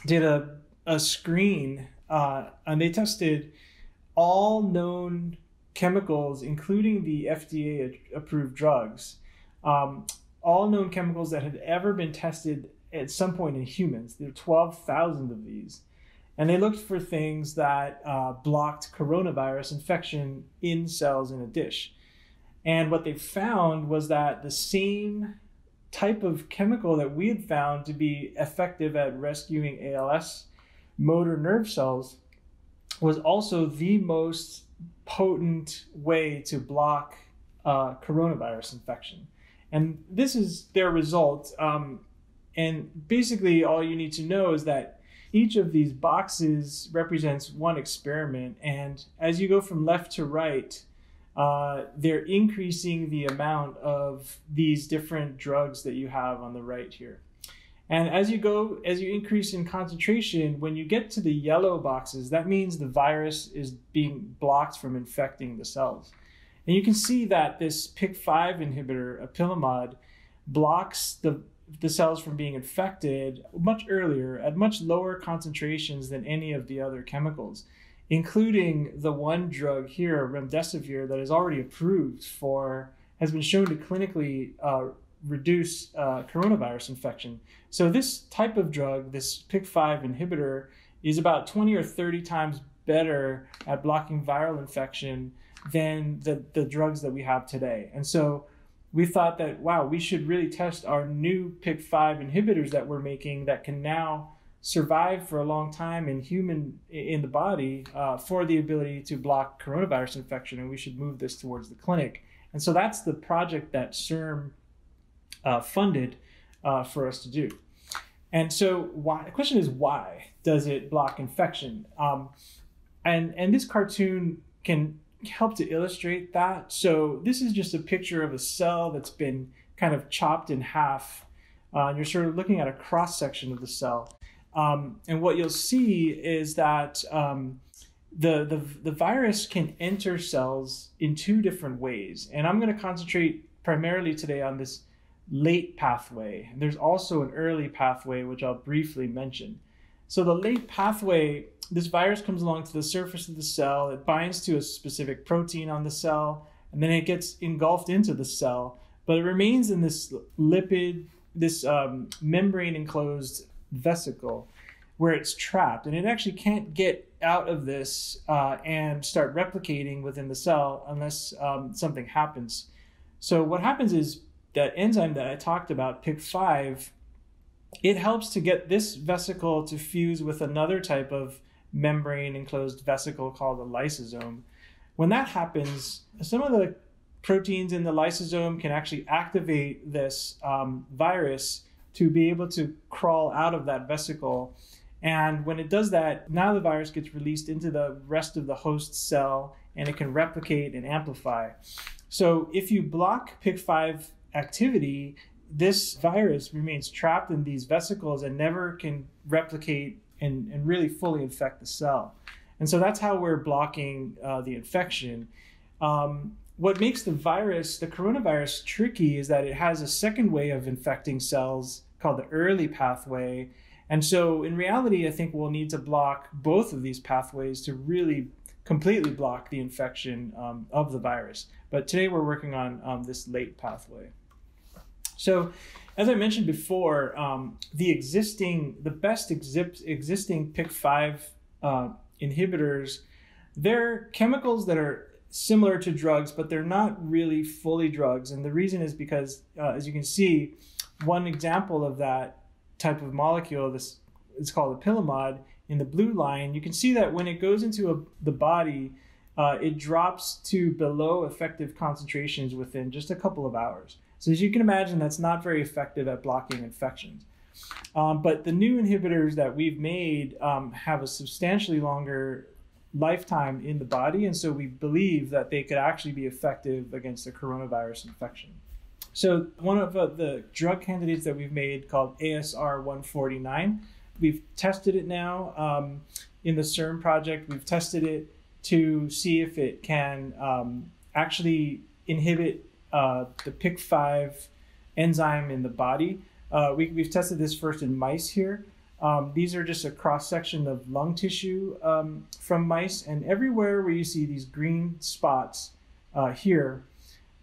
did a, a screen uh, and they tested all known chemicals, including the F D A approved drugs, um, all known chemicals that had ever been tested at some point in humans. There were twelve thousand of these. And they looked for things that uh, blocked coronavirus infection in cells in a dish. And what they found was that the same type of chemical that we had found to be effective at rescuing A L S motor nerve cells was also the most potent way to block uh, coronavirus infection. And this is their result. Um, and basically all you need to know is that each of these boxes represents one experiment, and as you go from left to right, uh, they're increasing the amount of these different drugs that you have on the right here. And as you go, as you increase in concentration, when you get to the yellow boxes, that means the virus is being blocked from infecting the cells. And you can see that this P I C five inhibitor, apalutamide, blocks the the cells from being infected much earlier at much lower concentrations than any of the other chemicals, including the one drug here, remdesivir, that is already approved for, has been shown to clinically uh, reduce uh, coronavirus infection. So this type of drug, this P I C five inhibitor, is about twenty or thirty times better at blocking viral infection than the, the drugs that we have today. And so we thought that, wow, we should really test our new P I C five inhibitors that we're making that can now survive for a long time in human in the body uh, for the ability to block coronavirus infection, and we should move this towards the clinic. And so that's the project that C I R M uh, funded uh, for us to do. And so why, the question is, why does it block infection? Um, and, and this cartoon can help to illustrate that. So this is just a picture of a cell that's been kind of chopped in half. Uh, and you're sort of looking at a cross section of the cell. Um, and what you'll see is that um, the, the, the virus can enter cells in two different ways. And I'm going to concentrate primarily today on this late pathway. And there's also an early pathway, which I'll briefly mention. So the late pathway, this virus comes along to the surface of the cell, it binds to a specific protein on the cell, and then it gets engulfed into the cell, but it remains in this lipid, this um, membrane-enclosed vesicle where it's trapped, and it actually can't get out of this uh, and start replicating within the cell unless um, something happens. So what happens is that enzyme that I talked about, P I C five, it helps to get this vesicle to fuse with another type of membrane enclosed vesicle called a lysosome. When that happens, some of the proteins in the lysosome can actually activate this um, virus to be able to crawl out of that vesicle. And when it does that, now the virus gets released into the rest of the host cell and it can replicate and amplify. So if you block P I C five activity, this virus remains trapped in these vesicles and never can replicate and, and really fully infect the cell. And so that's how we're blocking uh, the infection. Um, what makes the virus, the coronavirus, tricky is that it has a second way of infecting cells called the early pathway. And so in reality, I think we'll need to block both of these pathways to really completely block the infection um, of the virus. But today we're working on um, this late pathway. So, as I mentioned before, um, the existing, the best exi existing P I C five uh, inhibitors, they're chemicals that are similar to drugs, but they're not really fully drugs. And the reason is because, uh, as you can see, one example of that type of molecule, this is called apalutamide, in the blue line, you can see that when it goes into a, the body, uh, it drops to below effective concentrations within just a couple of hours. So as you can imagine, that's not very effective at blocking infections. Um, but the new inhibitors that we've made um, have a substantially longer lifetime in the body, and so we believe that they could actually be effective against a coronavirus infection. So one of uh, the drug candidates that we've made called A S R one forty-nine, we've tested it now um, in the CIRM project. We've tested it to see if it can um, actually inhibit uh, the P I C five enzyme in the body. Uh, we, we've tested this first in mice here. Um, these are just a cross-section of lung tissue um, from mice, and everywhere where you see these green spots uh, here,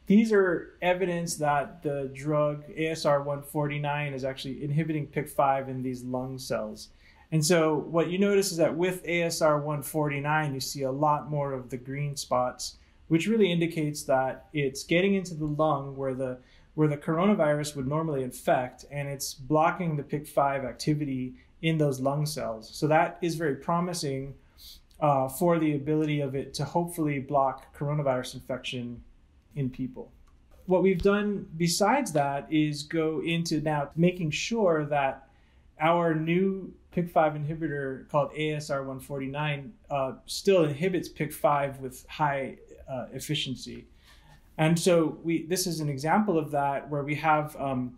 these are evidence that the drug A S R one forty-nine is actually inhibiting P I C five in these lung cells. And so what you notice is that with A S R one forty-nine, you see a lot more of the green spots, which really indicates that it's getting into the lung where the where the coronavirus would normally infect, and it's blocking the P I C five activity in those lung cells. So that is very promising uh, for the ability of it to hopefully block coronavirus infection in people. What we've done besides that is go into now making sure that our new P I C five inhibitor called A S R one forty-nine uh, still inhibits P I C five with high uh, efficiency. And so we, this is an example of that, where we have um,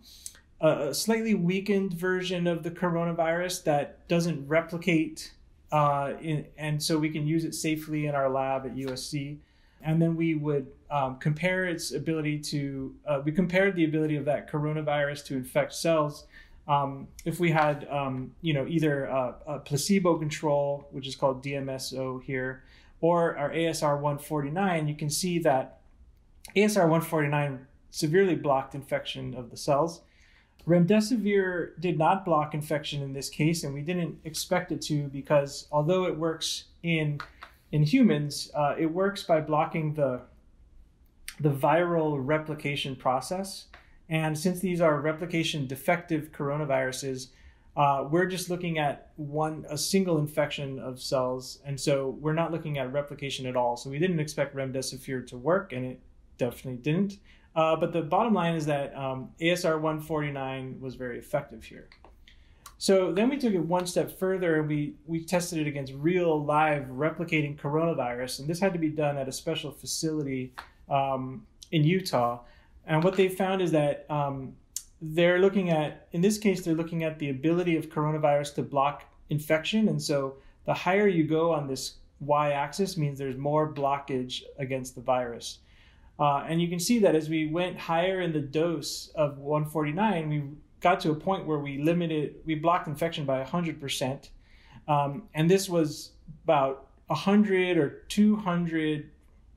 a slightly weakened version of the coronavirus that doesn't replicate, uh, in, and so we can use it safely in our lab at U S C. And then we would um, compare its ability to, uh, we compared the ability of that coronavirus to infect cells um, if we had, um, you know, either a, a placebo control, which is called D M S O here, or our A S R one forty-nine. You can see that A S R one forty-nine severely blocked infection of the cells. Remdesivir did not block infection in this case, and we didn't expect it to, because although it works in, in humans, uh, it works by blocking the, the viral replication process. And since these are replication defective coronaviruses, uh, we're just looking at one, a single infection of cells. And so we're not looking at replication at all. So we didn't expect remdesivir to work, and it definitely didn't. Uh, but the bottom line is that um, A S R one forty-nine was very effective here. So then we took it one step further, and we, we tested it against real live replicating coronavirus. And this had to be done at a special facility um, in Utah. And what they found is that um, they're looking at, in this case, they're looking at the ability of coronavirus to block infection. And so the higher you go on this y-axis means there's more blockage against the virus. Uh, and you can see that as we went higher in the dose of one forty-nine, we got to a point where we limited, we blocked infection by one hundred percent. Um, and this was about one hundred or two hundred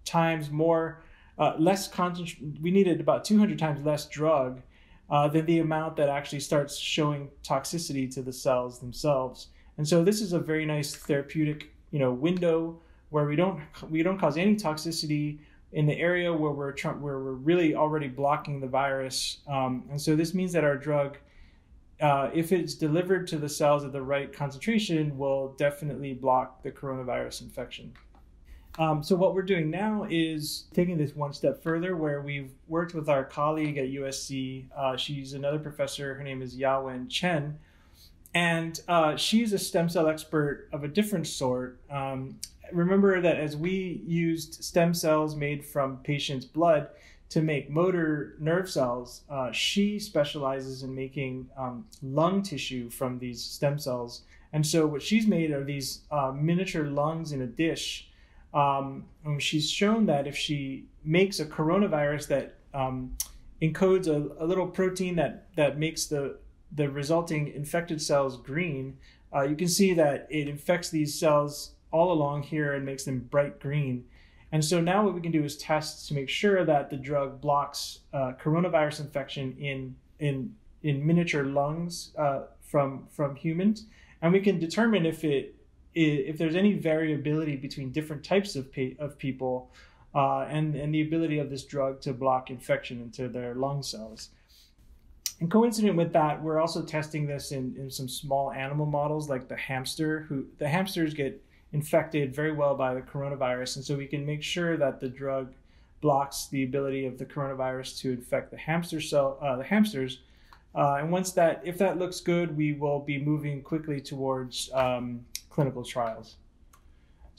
times more, uh, less concentration. We needed about two hundred times less drug uh, than the amount that actually starts showing toxicity to the cells themselves. And so this is a very nice therapeutic, you know, window where we don't, we don't cause any toxicity in the area where we're where we're really already blocking the virus, um, and so this means that our drug, uh, if it's delivered to the cells at the right concentration, will definitely block the coronavirus infection. Um, so what we're doing now is taking this one step further, where we've worked with our colleague at U S C. Uh, she's another professor. Her name is Yawen Chen, and uh, she's a stem cell expert of a different sort. Um, Remember that as we used stem cells made from patients' blood to make motor nerve cells, uh, she specializes in making um, lung tissue from these stem cells. And so what she's made are these uh, miniature lungs in a dish. Um, and she's shown that if she makes a coronavirus that um, encodes a, a little protein that, that makes the, the resulting infected cells green, uh, you can see that it infects these cells all along here and makes them bright green. And so now what we can do is test to make sure that the drug blocks uh, coronavirus infection in, in, in miniature lungs uh, from, from humans. And we can determine if, it, if there's any variability between different types of, pe of people uh, and, and the ability of this drug to block infection into their lung cells. And coincident with that, we're also testing this in, in some small animal models, like the hamster, who the hamsters get infected very well by the coronavirus. And so we can make sure that the drug blocks the ability of the coronavirus to infect the hamster cell, uh, the hamsters. Uh, and once that, if that looks good, we will be moving quickly towards um, clinical trials.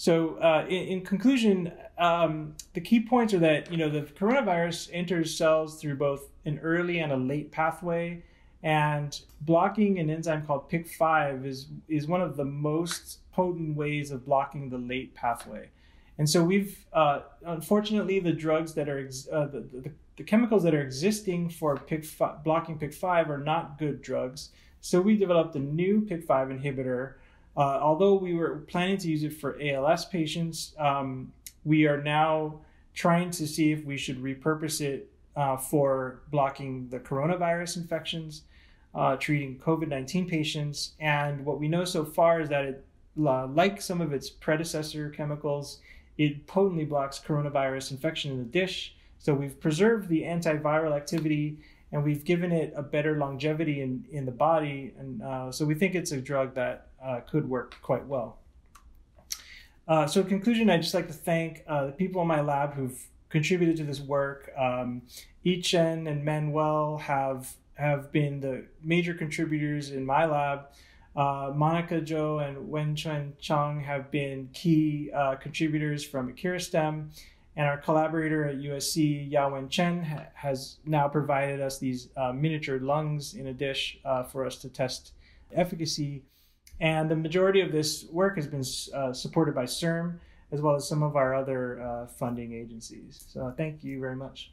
So uh, in, in conclusion, um, the key points are that, you know, the coronavirus enters cells through both an early and a late pathway, and blocking an enzyme called P I C five is, is one of the most potent ways of blocking the late pathway. And so we've, uh, unfortunately, the drugs that are, uh, the, the, the chemicals that are existing for P I C five, blocking P I C five are not good drugs. So we developed a new P I C five inhibitor. Uh, although we were planning to use it for A L S patients, um, we are now trying to see if we should repurpose it uh, for blocking the coronavirus infections, uh, treating COVID nineteen patients. And what we know so far is that it, like some of its predecessor chemicals, it potently blocks coronavirus infection in the dish. So we've preserved the antiviral activity, and we've given it a better longevity in, in the body. And uh, so we think it's a drug that uh, could work quite well. Uh, so in conclusion, I'd just like to thank uh, the people in my lab who've contributed to this work. Um, Ichen and Manuel have, have been the major contributors in my lab. Uh, Monica Zhou and Wenchuan Chang have been key uh, contributors from AcuraStem, and our collaborator at U S C, Yawen Chen, ha has now provided us these uh, miniature lungs in a dish uh, for us to test efficacy. And the majority of this work has been uh, supported by C I R M, as well as some of our other uh, funding agencies. So thank you very much.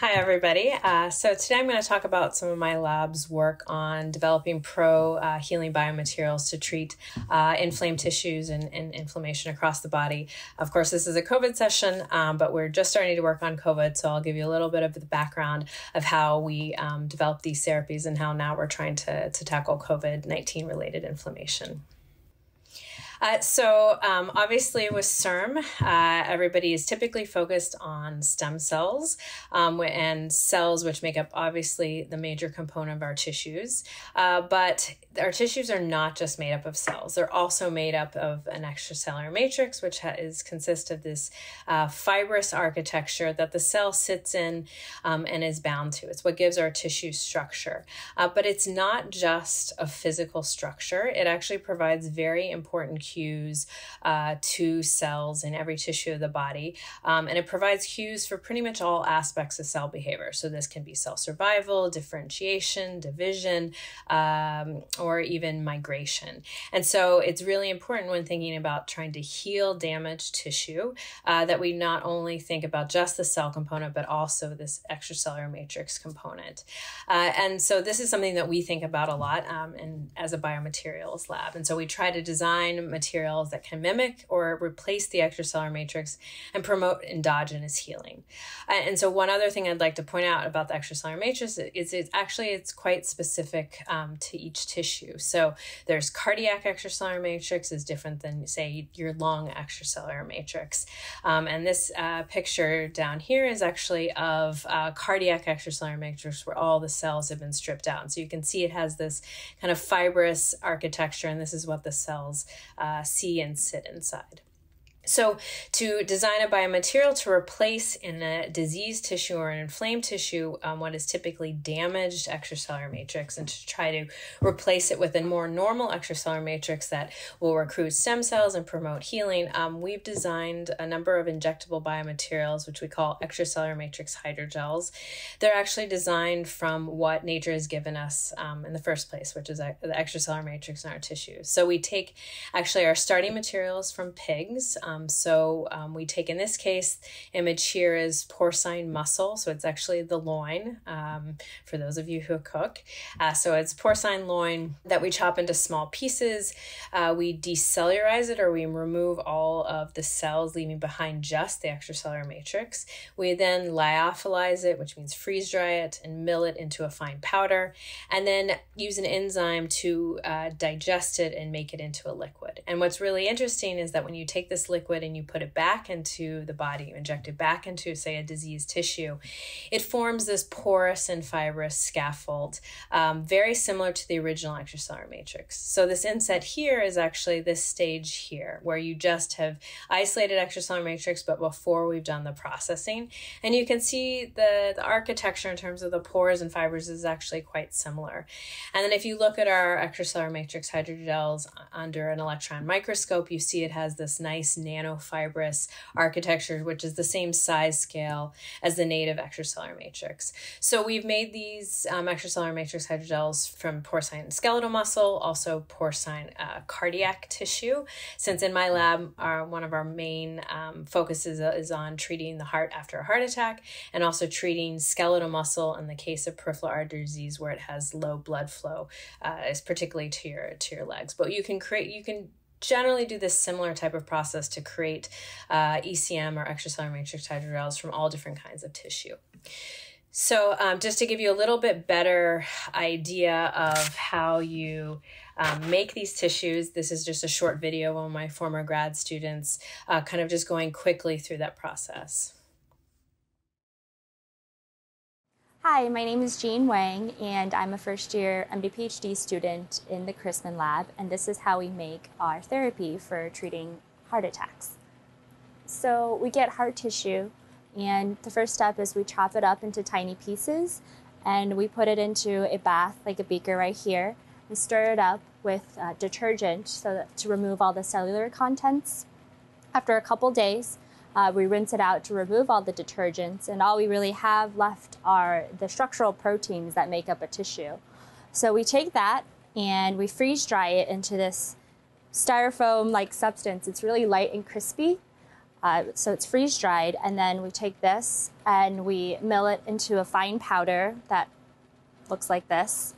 Hi, everybody. Uh, so today I'm going to talk about some of my lab's work on developing pro-healing uh, biomaterials to treat uh, inflamed tissues and, and inflammation across the body. Of course, this is a COVID session, um, but we're just starting to work on COVID, so I'll give you a little bit of the background of how we um, developed these therapies and how now we're trying to, to tackle COVID nineteen related inflammation. Uh, so um, obviously with C I R M, uh, everybody is typically focused on stem cells um, and cells which make up obviously the major component of our tissues. Uh, but our tissues are not just made up of cells. They're also made up of an extracellular matrix, which ha is consists of this uh, fibrous architecture that the cell sits in um, and is bound to. It's what gives our tissue structure. Uh, but it's not just a physical structure. It actually provides very important cues uh, to cells in every tissue of the body. Um, and it provides cues for pretty much all aspects of cell behavior. So this can be cell survival, differentiation, division, um, or even migration. And so it's really important when thinking about trying to heal damaged tissue uh, that we not only think about just the cell component, but also this extracellular matrix component. Uh, and so this is something that we think about a lot um, and as a biomaterials lab. And so we try to design materials that can mimic or replace the extracellular matrix and promote endogenous healing. And so one other thing I'd like to point out about the extracellular matrix is it's actually it's quite specific um, to each tissue. So there's cardiac extracellular matrix is different than say your lung extracellular matrix. Um, and this uh, picture down here is actually of uh, cardiac extracellular matrix where all the cells have been stripped out. And so you can see it has this kind of fibrous architecture, and this is what the cells uh, Uh, see and sit inside. So to design a biomaterial to replace in a diseased tissue or an inflamed tissue um, what is typically damaged extracellular matrix, and to try to replace it with a more normal extracellular matrix that will recruit stem cells and promote healing, um, we've designed a number of injectable biomaterials, which we call extracellular matrix hydrogels. They're actually designed from what nature has given us um, in the first place, which is the extracellular matrix in our tissues. So we take actually our starting materials from pigs. Um, Um, so um, we take, in this case, image here is porcine muscle. So it's actually the loin, um, for those of you who cook. Uh, so it's porcine loin that we chop into small pieces. Uh, we decellularize it, or we remove all of the cells, leaving behind just the extracellular matrix. We then lyophilize it, which means freeze dry it, and mill it into a fine powder, and then use an enzyme to uh, digest it and make it into a liquid. And what's really interesting is that when you take this liquid liquid and you put it back into the body, you inject it back into, say, a diseased tissue, it forms this porous and fibrous scaffold, um, very similar to the original extracellular matrix. So this inset here is actually this stage here, where you just have isolated extracellular matrix, but before we've done the processing. And you can see the, the architecture in terms of the pores and fibers is actually quite similar. And then if you look at our extracellular matrix hydrogels under an electron microscope, you see it has this nice nanofibrous architecture, which is the same size scale as the native extracellular matrix. So we've made these um, extracellular matrix hydrogels from porcine skeletal muscle, also porcine uh, cardiac tissue, since in my lab, our, one of our main um, focuses is on treating the heart after a heart attack and also treating skeletal muscle in the case of peripheral artery disease where it has low blood flow, uh, is particularly to your, to your legs. But you can create, you can generally do this similar type of process to create uh, E C M or extracellular matrix hydrogels from all different kinds of tissue. So um, just to give you a little bit better idea of how you Um, make these tissues. This is just a short video of my former grad students, uh, kind of just going quickly through that process. Hi, my name is Jean Wang, and I'm a first year M D PhD student in the Christman lab, and this is how we make our therapy for treating heart attacks. So we get heart tissue, and the first step is we chop it up into tiny pieces, and we put it into a bath, like a beaker right here, and stir it up with uh, detergent so that, to remove all the cellular contents. After a couple days, uh, we rinse it out to remove all the detergents, and all we really have left are the structural proteins that make up a tissue. So we take that and we freeze dry it into this styrofoam-like substance. It's really light and crispy, uh, so it's freeze dried, and then we take this and we mill it into a fine powder that looks like this.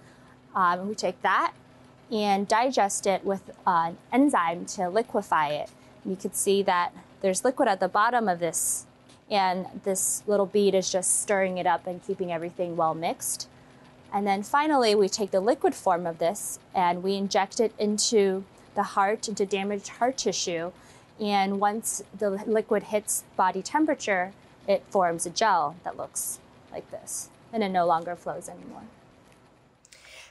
Um, and we take that and digest it with uh, an enzyme to liquefy it. And you can see that there's liquid at the bottom of this, and this little bead is just stirring it up and keeping everything well mixed. And then finally, we take the liquid form of this and we inject it into the heart, into damaged heart tissue. And once the liquid hits body temperature, it forms a gel that looks like this, and it no longer flows anymore.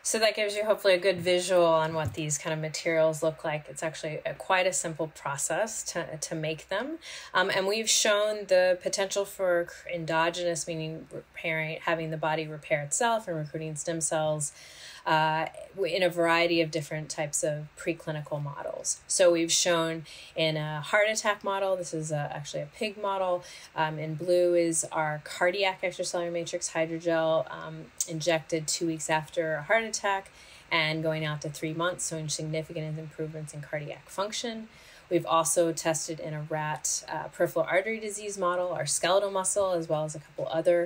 So that gives you hopefully a good visual on what these kind of materials look like. It's actually a, quite a simple process to, to make them. Um, and we've shown the potential for endogenous, meaning repairing, having the body repair itself and recruiting stem cells uh, in a variety of different types of preclinical models. So we've shown in a heart attack model, this is a, actually a pig model. Um, in blue is our cardiac extracellular matrix hydrogel um, injected two weeks after a heart attack. attack and going out to three months, so significant improvements in cardiac function. We've also tested in a rat uh, peripheral artery disease model, our skeletal muscle, as well as a couple other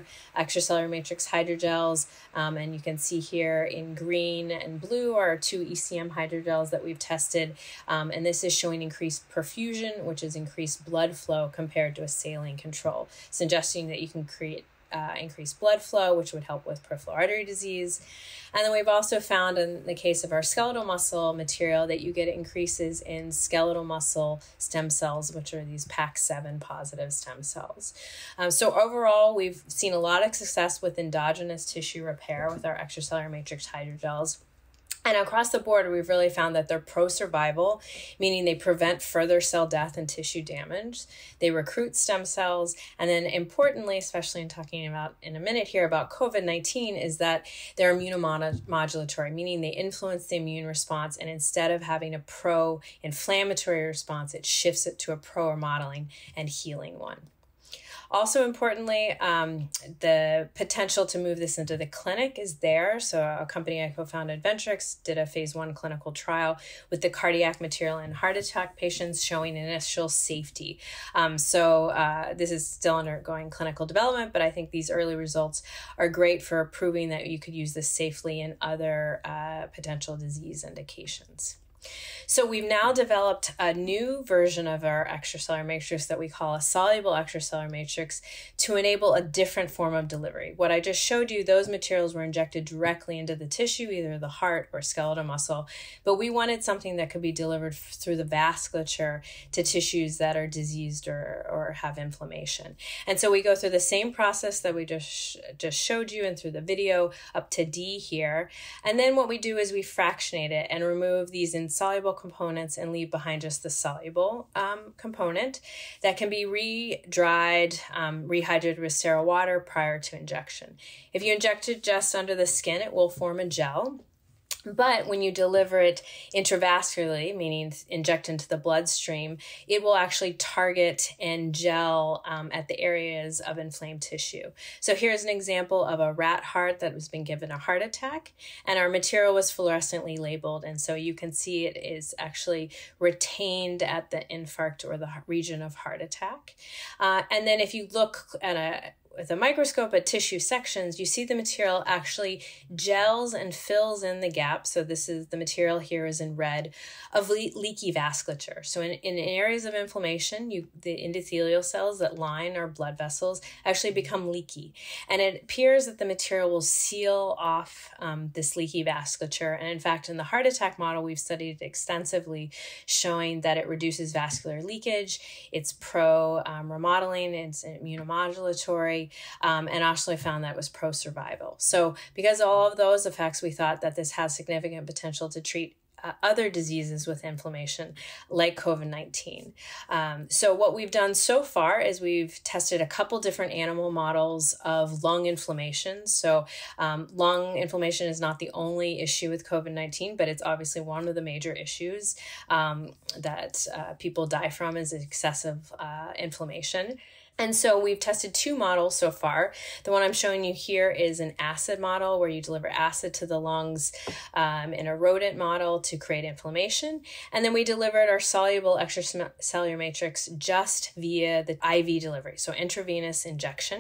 extracellular matrix hydrogels. Um, and you can see here in green and blue are two E C M hydrogels that we've tested. Um, and this is showing increased perfusion, which is increased blood flow compared to a saline control, suggesting that you can create Uh, increased blood flow, which would help with peripheral artery disease. And then we've also found in the case of our skeletal muscle material that you get increases in skeletal muscle stem cells, which are these P I C seven positive stem cells. Um, so overall, we've seen a lot of success with endogenous tissue repair with our extracellular matrix hydrogels. And across the board, we've really found that they're pro-survival, meaning they prevent further cell death and tissue damage. They recruit stem cells. And then importantly, especially in talking about in a minute here about COVID nineteen, is that they're immunomodulatory, meaning they influence the immune response. And instead of having a pro-inflammatory response, it shifts it to a pro-remodeling and healing one. Also importantly, um, the potential to move this into the clinic is there. So a company I co-founded, Ventrix, did a phase one clinical trial with the cardiac material in heart attack patients showing initial safety. Um, so uh, this is still undergoing clinical development, but I think these early results are great for proving that you could use this safely in other uh, potential disease indications. So we've now developed a new version of our extracellular matrix that we call a soluble extracellular matrix to enable a different form of delivery. What I just showed you, those materials were injected directly into the tissue, either the heart or skeletal muscle, but we wanted something that could be delivered through the vasculature to tissues that are diseased or, or have inflammation. And so we go through the same process that we just, just showed you and through the video up to D here. And then what we do is we fractionate it and remove these insoluble components and leave behind just the soluble um, component that can be re-dried, um, rehydrated with sterile water prior to injection. If you inject it just under the skin, it will form a gel. But when you deliver it intravascularly, meaning inject into the bloodstream, it will actually target and gel um, at the areas of inflamed tissue. So here's an example of a rat heart that has been given a heart attack, and our material was fluorescently labeled. And so you can see it is actually retained at the infarct or the region of heart attack. Uh, and then if you look at a With a microscope at tissue sections, you see the material actually gels and fills in the gap. So this is the material here is in red of le leaky vasculature. So in, in areas of inflammation, you the endothelial cells that line our blood vessels actually become leaky. And it appears that the material will seal off um, this leaky vasculature. And in fact, in the heart attack model, we've studied it extensively, showing that it reduces vascular leakage. It's pro-remodeling, um, it's immunomodulatory, Um, and actually found that it was pro-survival. So because of all of those effects, we thought that this has significant potential to treat Uh, other diseases with inflammation like COVID nineteen. Um, so what we've done so far is we've tested a couple different animal models of lung inflammation. So um, lung inflammation is not the only issue with COVID nineteen, but it's obviously one of the major issues um, that uh, people die from is excessive uh, inflammation. And so we've tested two models so far. The one I'm showing you here is an acid model where you deliver acid to the lungs um, in a rodent model to create inflammation. And then we delivered our soluble extracellular matrix just via the I V delivery, so intravenous injection.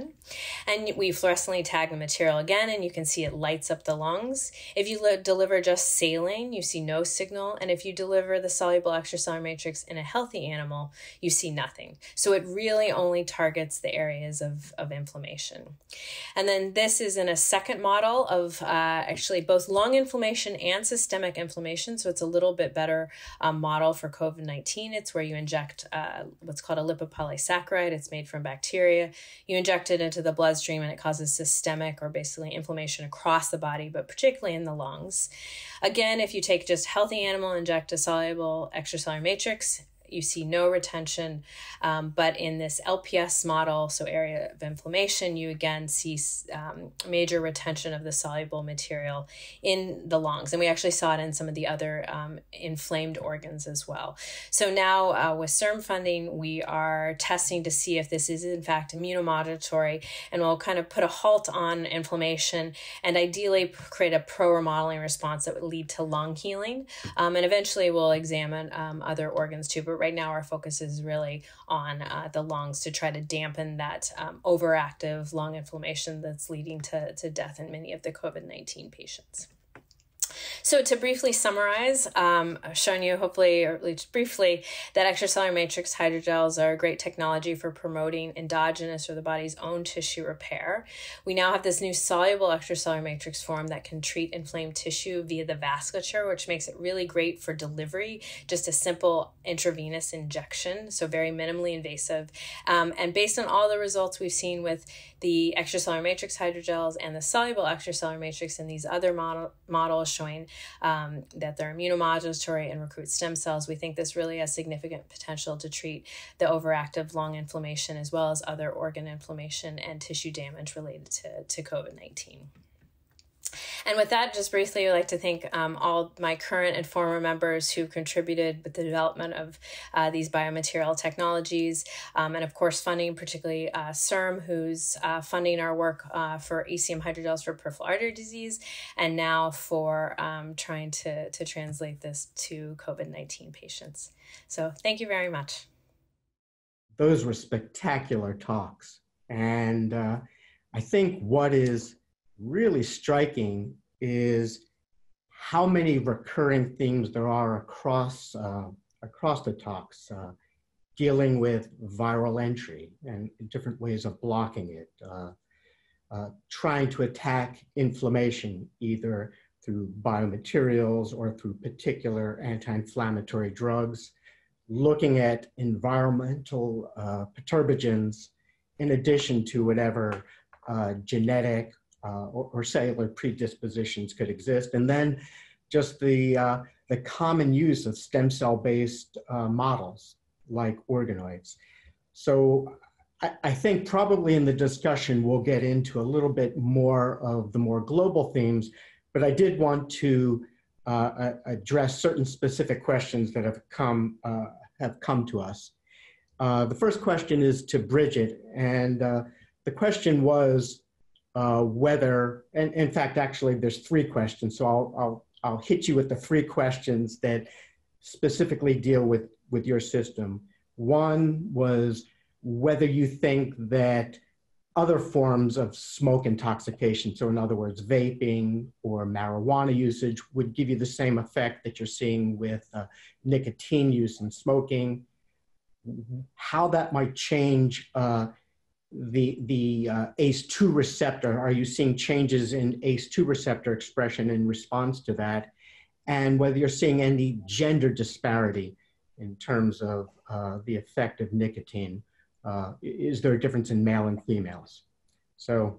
And we fluorescently tag the material again, and you can see it lights up the lungs. If you deliver just saline, you see no signal. And if you deliver the soluble extracellular matrix in a healthy animal, you see nothing. So it really only targets targets the areas of, of inflammation. And then this is in a second model of uh, actually both lung inflammation and systemic inflammation. So it's a little bit better um, model for COVID nineteen. It's where you inject uh, what's called a lipopolysaccharide. It's made from bacteria. You inject it into the bloodstream and it causes systemic or basically inflammation across the body, but particularly in the lungs. Again, if you take just healthy animal, inject a soluble extracellular matrix, you see no retention, um, but in this L P S model, so area of inflammation, you again see um, major retention of the soluble material in the lungs. And we actually saw it in some of the other um, inflamed organs as well. So now uh, with C I R M funding, we are testing to see if this is in fact immunomodulatory and will kind of put a halt on inflammation and ideally create a pro-remodeling response that would lead to lung healing. Um, and eventually we'll examine um, other organs too, but right now our focus is really on uh, the lungs to try to dampen that um, overactive lung inflammation that's leading to, to death in many of the COVID nineteen patients. So to briefly summarize, um, I've shown you hopefully, or at least briefly, that extracellular matrix hydrogels are a great technology for promoting endogenous or the body's own tissue repair. We now have this new soluble extracellular matrix form that can treat inflamed tissue via the vasculature, which makes it really great for delivery, just a simple intravenous injection, so very minimally invasive. Um, and based on all the results we've seen with the extracellular matrix hydrogels and the soluble extracellular matrix and these other model, models showing um, that they're immunomodulatory and recruit stem cells, we think this really has significant potential to treat the overactive lung inflammation as well as other organ inflammation and tissue damage related to, to COVID nineteen. And with that, just briefly, I'd like to thank um, all my current and former members who contributed with the development of uh, these biomaterial technologies, um, and of course funding, particularly uh, C I R M, who's uh, funding our work uh, for E C M hydrogels for peripheral artery disease, and now for um, trying to, to translate this to COVID nineteen patients. So thank you very much. Those were spectacular talks. And uh, I think what is really striking is how many recurring themes there are across, uh, across the talks, uh, dealing with viral entry and different ways of blocking it, uh, uh, trying to attack inflammation either through biomaterials or through particular anti-inflammatory drugs, looking at environmental uh, perturbagens in addition to whatever uh, genetic uh, or, or cellular predispositions could exist. And then just the, uh, the common use of stem cell-based uh, models like organoids. So I, I think probably in the discussion we'll get into a little bit more of the more global themes, but I did want to uh, address certain specific questions that have come, uh, have come to us. Uh, the first question is to Brigitte, and uh, the question was uh, whether, and in fact, actually there's three questions, so I'll, I'll, I'll hit you with the three questions that specifically deal with, with your system. One was whether you think that other forms of smoke intoxication, so in other words, vaping or marijuana usage, would give you the same effect that you're seeing with uh, nicotine use and smoking, how that might change uh, the, the uh, A C E two receptor. Are you seeing changes in A C E two receptor expression in response to that? And whether you're seeing any gender disparity in terms of uh, the effect of nicotine. Uh, is there a difference in male and females? So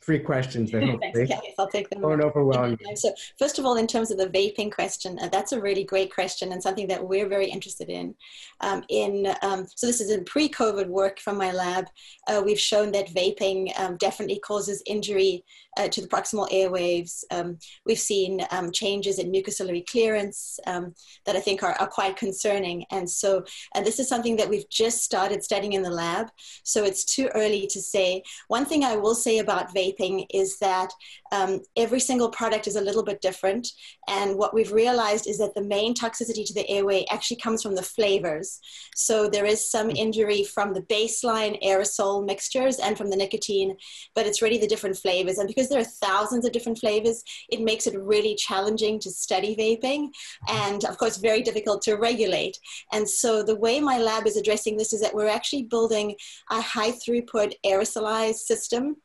three questions that hopefully yes, I'll take them aren't overwhelming. So first of all, in terms of the vaping question, uh, that's a really great question and something that we're very interested in. Um, in um, so this is in pre-COVID work from my lab. Uh, we've shown that vaping um, definitely causes injury uh, to the proximal airwaves. Um, we've seen um, changes in mucociliary clearance um, that I think are, are quite concerning. And so, and this is something that we've just started studying in the lab. So it's too early to say. One thing I will say about vaping is that um, every single product is a little bit different, and what we've realized is that the main toxicity to the airway actually comes from the flavors. So there is some injury from the baseline aerosol mixtures and from the nicotine, but it's really the different flavors, and because there are thousands of different flavors, it makes it really challenging to study vaping and of course very difficult to regulate. And so the way my lab is addressing this is that we're actually building a high throughput aerosolized system.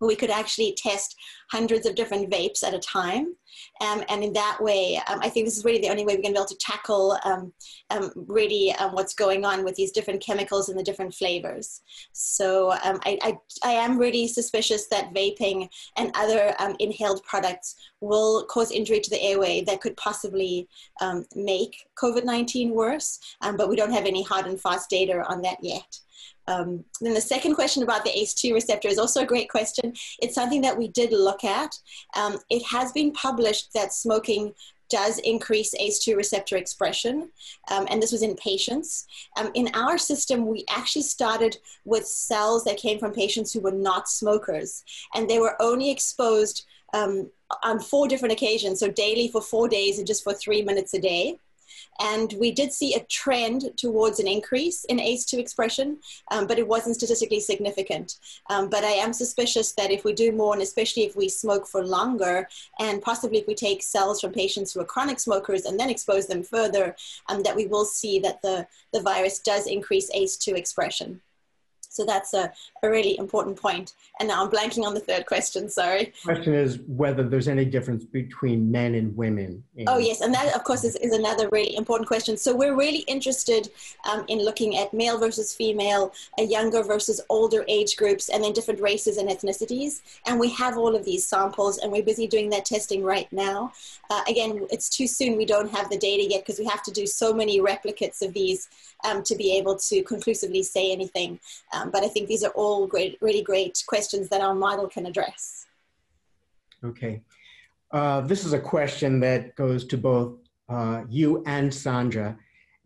We could actually test hundreds of different vapes at a time. Um, and in that way, um, I think this is really the only way we're going to be able to tackle um, um, really uh, what's going on with these different chemicals and the different flavors. So um, I, I, I am really suspicious that vaping and other um, inhaled products will cause injury to the airway that could possibly um, make COVID nineteen worse, um, but we don't have any hard and fast data on that yet. Um, then the second question about the A C E two receptor is also a great question. It's something that we did look at. Um, it has been published that smoking does increase A C E two receptor expression, um, and this was in patients. Um, in our system, we actually started with cells that came from patients who were not smokers, and they were only exposed um, on four different occasions, so daily for four days and just for three minutes a day. And we did see a trend towards an increase in A C E two expression, um, but it wasn't statistically significant. Um, but I am suspicious that if we do more, and especially if we smoke for longer, and possibly if we take cells from patients who are chronic smokers and then expose them further, um, that we will see that the, the virus does increase A C E two expression. So that's a, a really important point. And now I'm blanking on the third question, sorry. The question is whether there's any difference between men and women. In oh yes, and that of course is, is another really important question. So we're really interested um, in looking at male versus female, a younger versus older age groups, and then different races and ethnicities. And we have all of these samples, and we're busy doing that testing right now. Uh, again, it's too soon, we don't have the data yet because we have to do so many replicates of these um, to be able to conclusively say anything. Um, But I think these are all great, really great questions that our model can address. Okay. Uh, this is a question that goes to both uh, you and Sandra.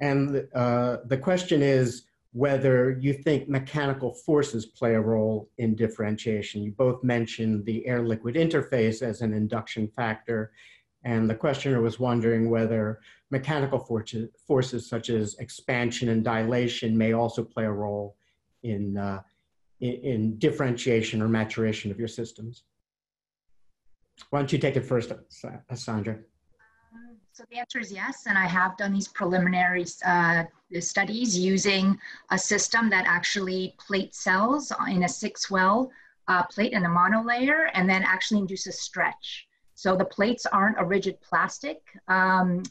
And uh, the question is whether you think mechanical forces play a role in differentiation. You both mentioned the air-liquid interface as an induction factor. And the questioner was wondering whether mechanical forces, forces such as expansion and dilation may also play a role In, uh, in, in differentiation or maturation of your systems. Why don't you take it first, Sandra? So the answer is yes, and I have done these preliminary uh, studies using a system that actually plates cells in a six-well uh, plate in a monolayer and then actually induces stretch. So the plates aren't a rigid plastic um,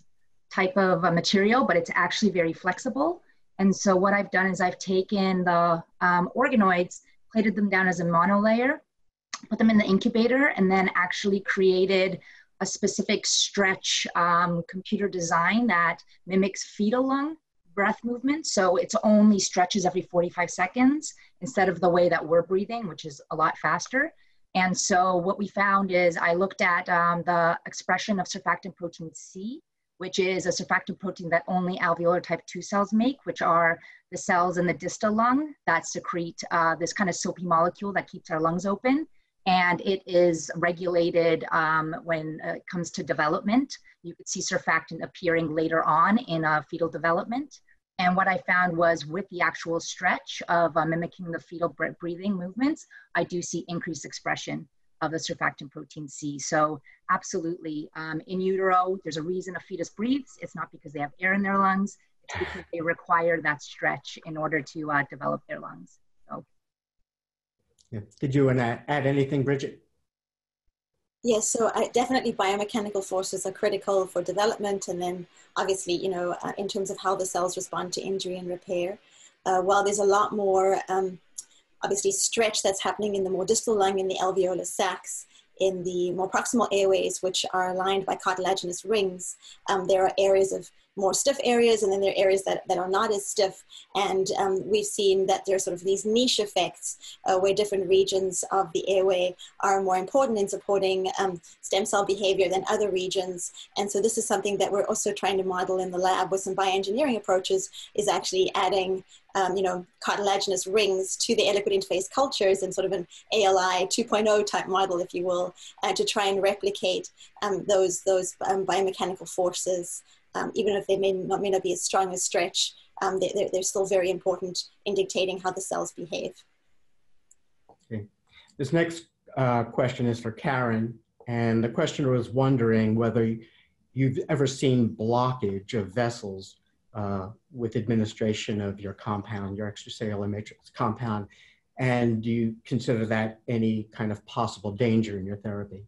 type of a material, but it's actually very flexible. And so what I've done is I've taken the um, organoids, plated them down as a monolayer, put them in the incubator, and then actually created a specific stretch um, computer design that mimics fetal lung breath movement. So it's only stretches every forty-five seconds instead of the way that we're breathing, which is a lot faster. And so what we found is I looked at um, the expression of surfactant protein C, which is a surfactant protein that only alveolar type two cells make, which are the cells in the distal lung that secrete uh, this kind of soapy molecule that keeps our lungs open. And it is regulated um, when uh, it comes to development. You could see surfactant appearing later on in uh, fetal development. And what I found was with the actual stretch of uh, mimicking the fetal breathing movements, I do see increased expression of the surfactant protein C. So absolutely, um, in utero, there's a reason a fetus breathes. It's not because they have air in their lungs. It's because they require that stretch in order to uh, develop their lungs. Yeah. Did you want to add anything, Brigitte? Yes, so I, definitely biomechanical forces are critical for development, and then obviously, you know, uh, in terms of how the cells respond to injury and repair. Uh, while there's a lot more, um, obviously, stretch that's happening in the more distal lung, in the alveolar sacs, in the more proximal airways, which are lined by cartilaginous rings, um, there are areas of more stiff areas, and then there are areas that, that are not as stiff. And um, we've seen that there are sort of these niche effects uh, where different regions of the airway are more important in supporting um, stem cell behavior than other regions. And so this is something that we're also trying to model in the lab with some bioengineering approaches, is actually adding Um, you know, cartilaginous rings to the air liquid interface cultures in sort of an A L I two point oh type model, if you will, uh, to try and replicate um, those, those um, biomechanical forces. Um, even if they may not, may not be as strong as stretch, um, they, they're, they're still very important in dictating how the cells behave. Okay. This next uh, question is for Karen. And the questioner was wondering whether you've ever seen blockage of vessels Uh, with administration of your compound, your extracellular matrix compound, and do you consider that any kind of possible danger in your therapy?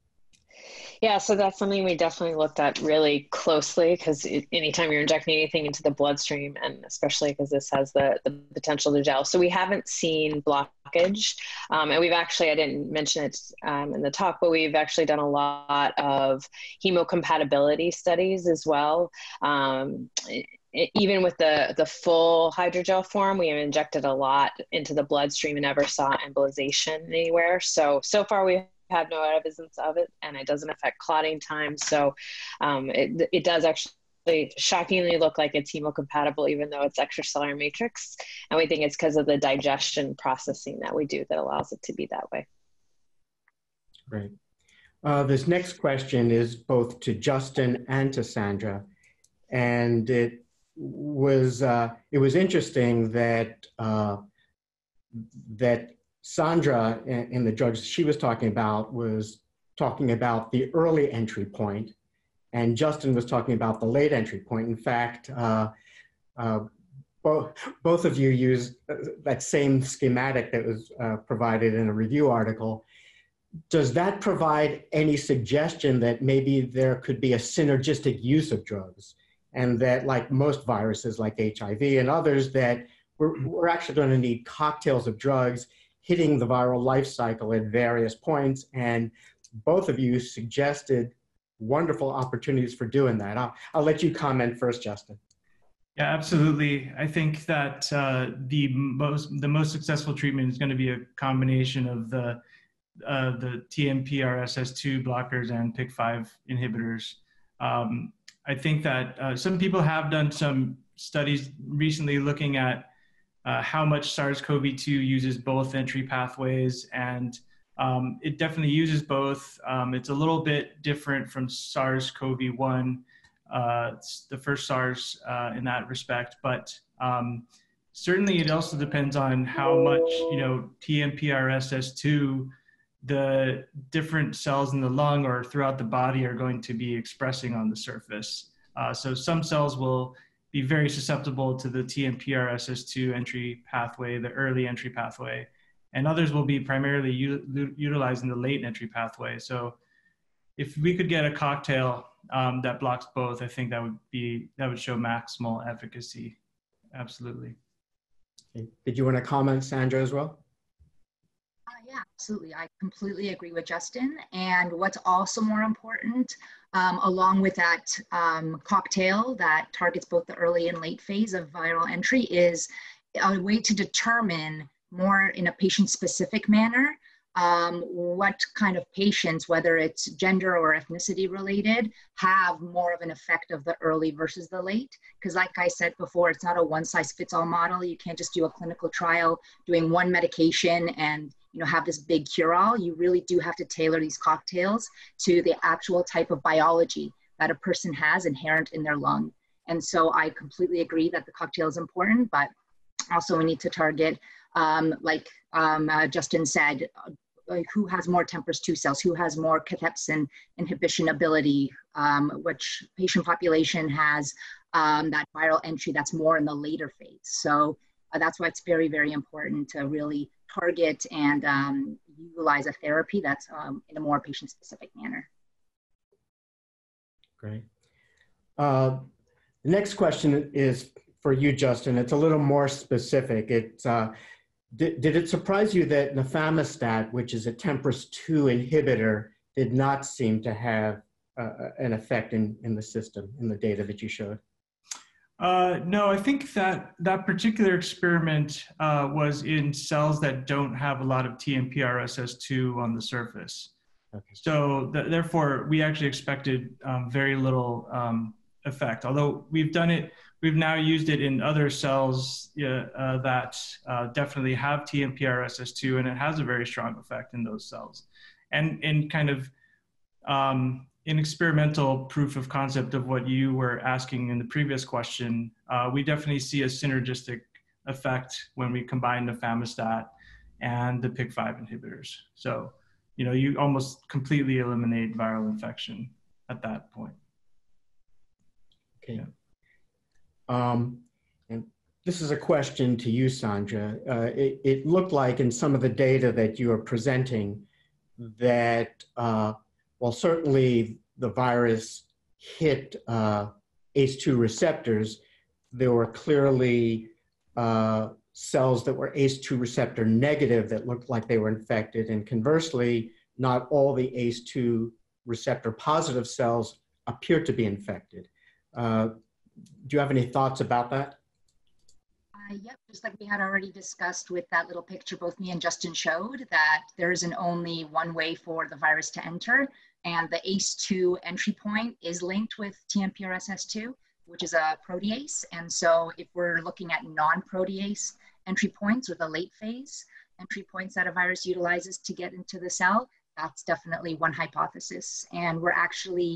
Yeah, so that's something we definitely looked at really closely, because anytime you're injecting anything into the bloodstream, and especially because this has the, the potential to gel. So we haven't seen blockage. Um, and we've actually, I didn't mention it um, in the talk, but we've actually done a lot of hemocompatibility studies as well. Um, Even with the, the full hydrogel form, we have injected a lot into the bloodstream and never saw embolization anywhere. So, so far we have no evidence of it, and it doesn't affect clotting time. So um, it, it does actually shockingly look like it's hemocompatible, even though it's extracellular matrix. And we think it's because of the digestion processing that we do that allows it to be that way. Great. Uh, this next question is both to Justin and to Sandra. And it was uh, it was interesting that uh, that Sandra and, and the drugs she was talking about was talking about the early entry point, and Justin was talking about the late entry point. In fact, uh, uh, both both of you used that same schematic that was uh, provided in a review article. Does that provide any suggestion that maybe there could be a synergistic use of drugs? And that, like most viruses like H I V and others, that we're, we're actually going to need cocktails of drugs hitting the viral life cycle at various points. And both of you suggested wonderful opportunities for doing that. I'll, I'll let you comment first, Justin. Yeah, absolutely. I think that uh, the, most, the most successful treatment is going to be a combination of the, uh, the T M P R S S two blockers and P I C five inhibitors. Um, I think that uh, some people have done some studies recently looking at uh, how much SARS CoV two uses both entry pathways, and um, it definitely uses both. Um, it's a little bit different from SARS CoV one, uh, the first SARS uh, in that respect, but um, certainly it also depends on how much, you know, T M P R S S two, the different cells in the lung or throughout the body are going to be expressing on the surface. Uh, so some cells will be very susceptible to the T M P R S S two entry pathway, the early entry pathway, and others will be primarily utilizing the late entry pathway. So if we could get a cocktail um, that blocks both, I think that would be, that would show maximal efficacy. Absolutely. Okay. Did you want to comment, Sandra, as well? Uh, yeah, absolutely. I completely agree with Justin. And what's also more important, um, along with that um, cocktail that targets both the early and late phase of viral entry, is a way to determine more in a patient-specific manner um, what kind of patients, whether it's gender or ethnicity related, have more of an effect of the early versus the late. Because like I said before, it's not a one-size-fits-all model. You can't just do a clinical trial doing one medication and, you know, have this big cure-all. You really do have to tailor these cocktails to the actual type of biology that a person has inherent in their lung. And so I completely agree that the cocktail is important, but also we need to target, Um, like um, uh, Justin said, uh, like who has more T M P R S S two cells, who has more cathepsin inhibition ability, um, which patient population has um, that viral entry that's more in the later phase. So uh, that's why it's very, very important to really target and um, utilize a therapy that's um, in a more patient-specific manner. Great. Uh, the next question is for you, Justin. It's a little more specific. It's uh, Did, did it surprise you that Nafamostat, which is a T M P R S S two inhibitor, did not seem to have uh, an effect in, in the system, in the data that you showed? Uh, no, I think that that particular experiment uh, was in cells that don't have a lot of T M P R S S two on the surface. Okay. So th therefore, we actually expected um, very little um, effect, although we've done it. We've now used it in other cells uh, uh, that uh, definitely have T M P R S S two, and it has a very strong effect in those cells. And in kind of um, in experimental proof of concept of what you were asking in the previous question, uh, we definitely see a synergistic effect when we combine the Nafamostat and the P I C five inhibitors. So, you know, you almost completely eliminate viral infection at that point. Okay. Yeah. Um, and this is a question to you, Sandra. Uh, it, it looked like in some of the data that you are presenting that, uh, well, certainly the virus hit uh, A C E two receptors. There were clearly uh, cells that were A C E two receptor negative that looked like they were infected, and conversely, not all the A C E two receptor positive cells appeared to be infected. Uh, Do you have any thoughts about that? Uh, yep, just like we had already discussed with that little picture, both me and Justin showed that there isn't only one way for the virus to enter, and the A C E two entry point is linked with T M P R S S two, which is a protease. And so if we're looking at non-protease entry points or the late phase entry points that a virus utilizes to get into the cell, that's definitely one hypothesis. And we're actually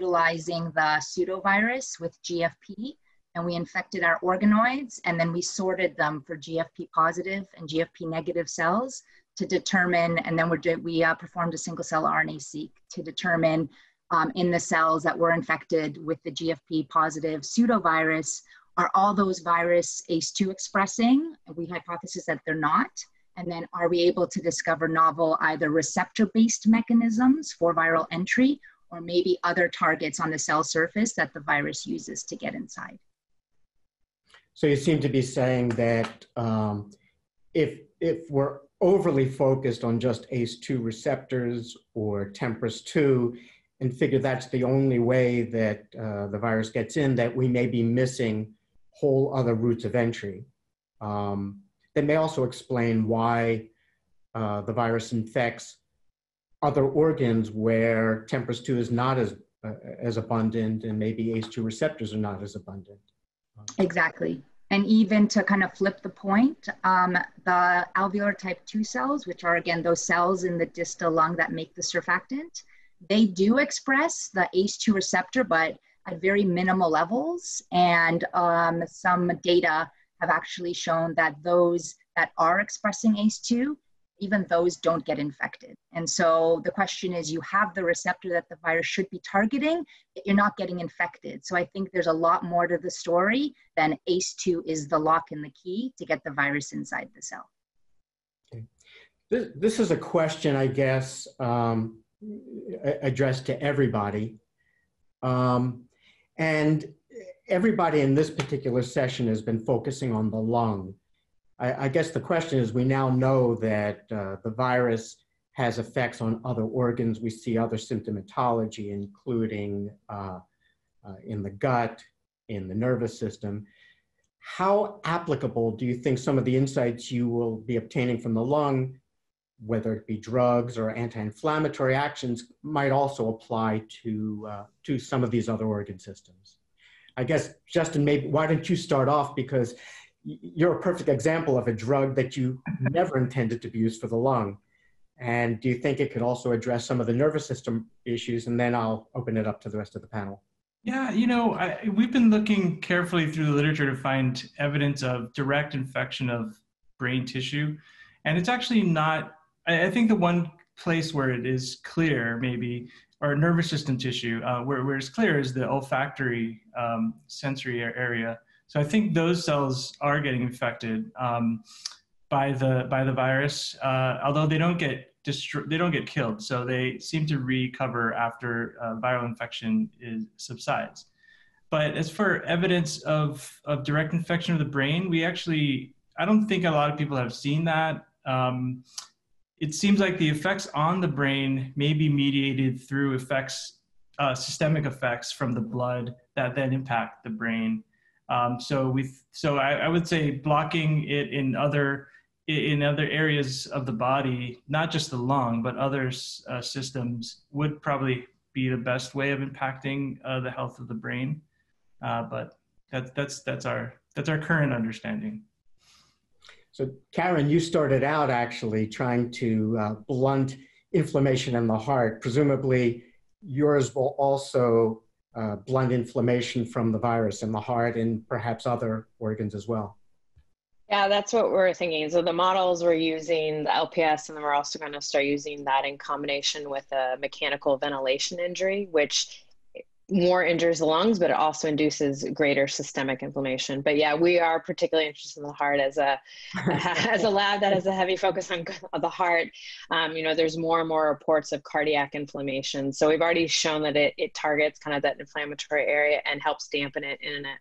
utilizing the pseudovirus with G F P, and we infected our organoids, and then we sorted them for G F P positive and G F P negative cells to determine, and then we're, we uh, performed a single cell R N A seq to determine um, in the cells that were infected with the G F P positive pseudovirus, are all those virus A C E two expressing? We hypothesize that they're not. And then are we able to discover novel either receptor-based mechanisms for viral entry, or maybe other targets on the cell surface that the virus uses to get inside? So you seem to be saying that um, if, if we're overly focused on just A C E two receptors or T M P R S S two and figure that's the only way that uh, the virus gets in, that we may be missing whole other routes of entry. Um, that may also explain why uh, the virus infects other organs where T M P R S S two is not as, uh, as abundant, and maybe A C E two receptors are not as abundant. Exactly. And even to kind of flip the point, um, the alveolar type two cells, which are again those cells in the distal lung that make the surfactant, they do express the A C E two receptor, but at very minimal levels. And um, some data have actually shown that those that are expressing A C E two even those don't get infected. And so the question is, you have the receptor that the virus should be targeting, but you're not getting infected. So I think there's a lot more to the story than A C E two is the lock and the key to get the virus inside the cell. Okay. This, this is a question, I guess, um, addressed to everybody. Um, and everybody in this particular session has been focusing on the lung. I, I guess the question is, we now know that uh, the virus has effects on other organs. We see other symptomatology, including uh, uh, in the gut, in the nervous system. How applicable do you think some of the insights you will be obtaining from the lung, whether it be drugs or anti-inflammatory actions, might also apply to, uh, to some of these other organ systems? I guess, Justin, maybe why don't you start off, because you're a perfect example of a drug that you never intended to be used for the lung. And do you think it could also address some of the nervous system issues? And then I'll open it up to the rest of the panel. Yeah, you know, I, we've been looking carefully through the literature to find evidence of direct infection of brain tissue. And it's actually not, I, I think the one place where it is clear maybe, or nervous system tissue, uh, where, where it's clear is the olfactory um, sensory area. So I think those cells are getting infected um, by the by the virus, uh, although they don't get they don't get killed. So they seem to recover after uh, viral infection is, subsides. But as for evidence of of direct infection of the brain, we actually I don't think a lot of people have seen that. Um, it seems like the effects on the brain may be mediated through effects, uh, systemic effects from the blood that then impact the brain. Um, so we, so I, I would say blocking it in other in other areas of the body, not just the lung, but other uh, systems, would probably be the best way of impacting uh, the health of the brain. Uh, but that's that's that's our that's our current understanding. So Karen, you started out actually trying to uh, blunt inflammation in the heart. Presumably, yours will also Uh, blunt inflammation from the virus in the heart and perhaps other organs as well. Yeah, that's what we're thinking. So the models we're using, the L P S, and then we're also going to start using that in combination with a mechanical ventilation injury, which more injures the lungs, but it also induces greater systemic inflammation. But yeah, we are particularly interested in the heart as a as a lab that has a heavy focus on the heart. Um, you know, there's more and more reports of cardiac inflammation. So we've already shown that it, it targets kind of that inflammatory area and helps dampen it in it.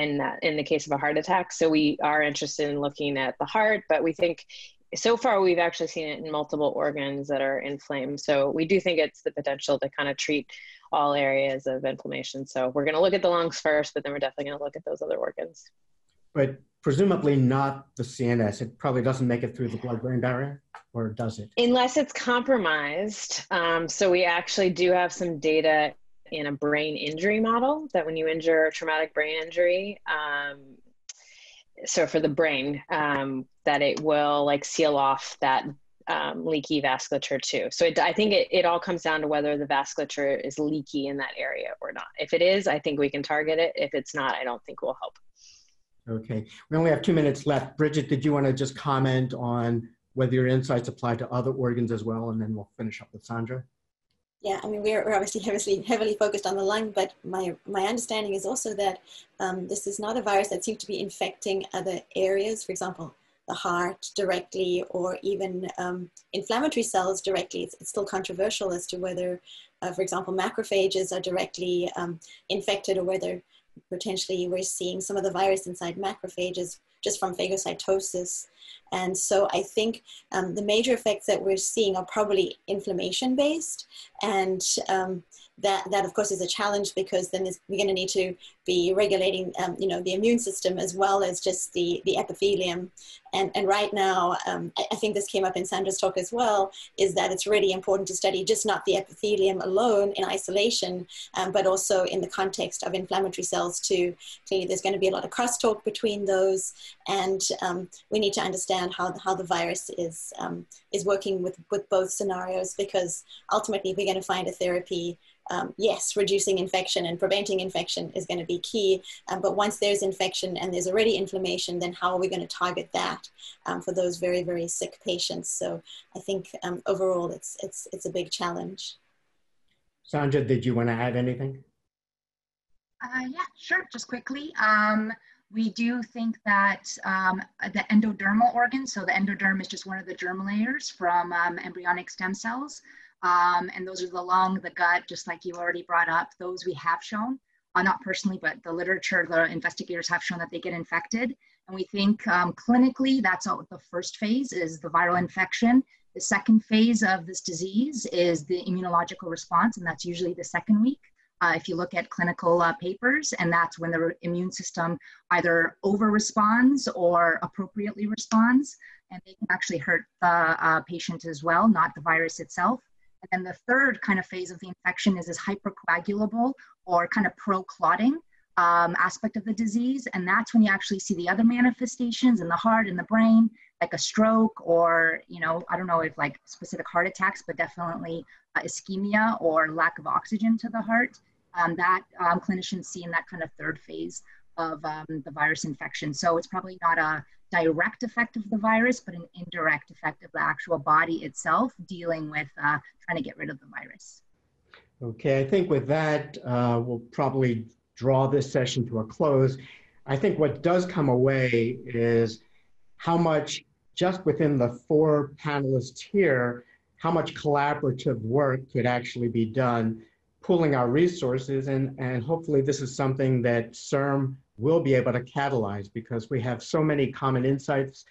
And uh, in the case of a heart attack, so we are interested in looking at the heart, but we think so far we've actually seen it in multiple organs that are inflamed. So we do think it's the potential to kind of treat all areas of inflammation. So we're going to look at the lungs first, but then we're definitely going to look at those other organs. But presumably not the C N S. It probably doesn't make it through the blood-brain barrier, or does it? Unless it's compromised. Um, so we actually do have some data in a brain injury model that when you injure a traumatic brain injury, um, so for the brain, um, that it will like seal off that Um, leaky vasculature too. So it, I think it, it all comes down to whether the vasculature is leaky in that area or not. If it is, I think we can target it. If it's not, I don't think we'll help. Okay. We only have two minutes left. Brigitte, did you want to just comment on whether your insights apply to other organs as well? And then we'll finish up with Sandra. Yeah, I mean, we're, we're obviously heavily, heavily focused on the lung, but my, my understanding is also that um, this is not a virus that seems to be infecting other areas, for example, the heart directly, or even um, inflammatory cells directly. It's, it's still controversial as to whether, uh, for example, macrophages are directly um, infected, or whether potentially we're seeing some of the virus inside macrophages just from phagocytosis. And so I think um, the major effects that we're seeing are probably inflammation-based, and um, That, that of course is a challenge, because then we're going to need to be regulating, um, you know, the immune system as well as just the, the epithelium. And, and right now, um, I, I think this came up in Sandra's talk as well, is that it's really important to study just not the epithelium alone in isolation, um, but also in the context of inflammatory cells too. Clearly there's going to be a lot of crosstalk between those, and um, we need to understand understand how, how the virus is, um, is working with, with both scenarios, because ultimately we're going to find a therapy. Um, yes, reducing infection and preventing infection is going to be key, um, but once there's infection and there's already inflammation, then how are we going to target that um, for those very, very sick patients? So I think um, overall it's, it's, it's a big challenge. Sandra, did you want to add anything? Uh, yeah, sure, just quickly. Um, we do think that um, the endodermal organ, so the endoderm is just one of the germ layers from um, embryonic stem cells, Um, and those are the lung, the gut, just like you already brought up. Those we have shown, uh, not personally, but the literature, the investigators have shown that they get infected. And we think um, clinically, that's all, the first phase is the viral infection. The second phase of this disease is the immunological response, and that's usually the second week. Uh, if you look at clinical uh, papers, and that's when the immune system either over-responds or appropriately responds, and they can actually hurt the uh, patient as well, not the virus itself. And then the third kind of phase of the infection is this hypercoagulable or kind of pro-clotting um, aspect of the disease. And that's when you actually see the other manifestations in the heart and the brain, like a stroke or, you know, I don't know if like specific heart attacks, but definitely uh, ischemia or lack of oxygen to the heart. Um, that um, clinicians see in that kind of third phase of um, the virus infection. So it's probably not a direct effect of the virus, but an indirect effect of the actual body itself dealing with uh, trying to get rid of the virus. Okay, I think with that, uh, we'll probably draw this session to a close. I think what does come away is how much, just within the four panelists here, how much collaborative work could actually be done, pooling our resources, and, and hopefully this is something that C I R M will be able to catalyze, because we have so many common insights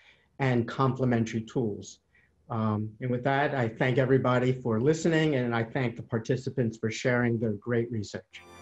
and complementary tools. Um, and with that, I thank everybody for listening, and I thank the participants for sharing their great research.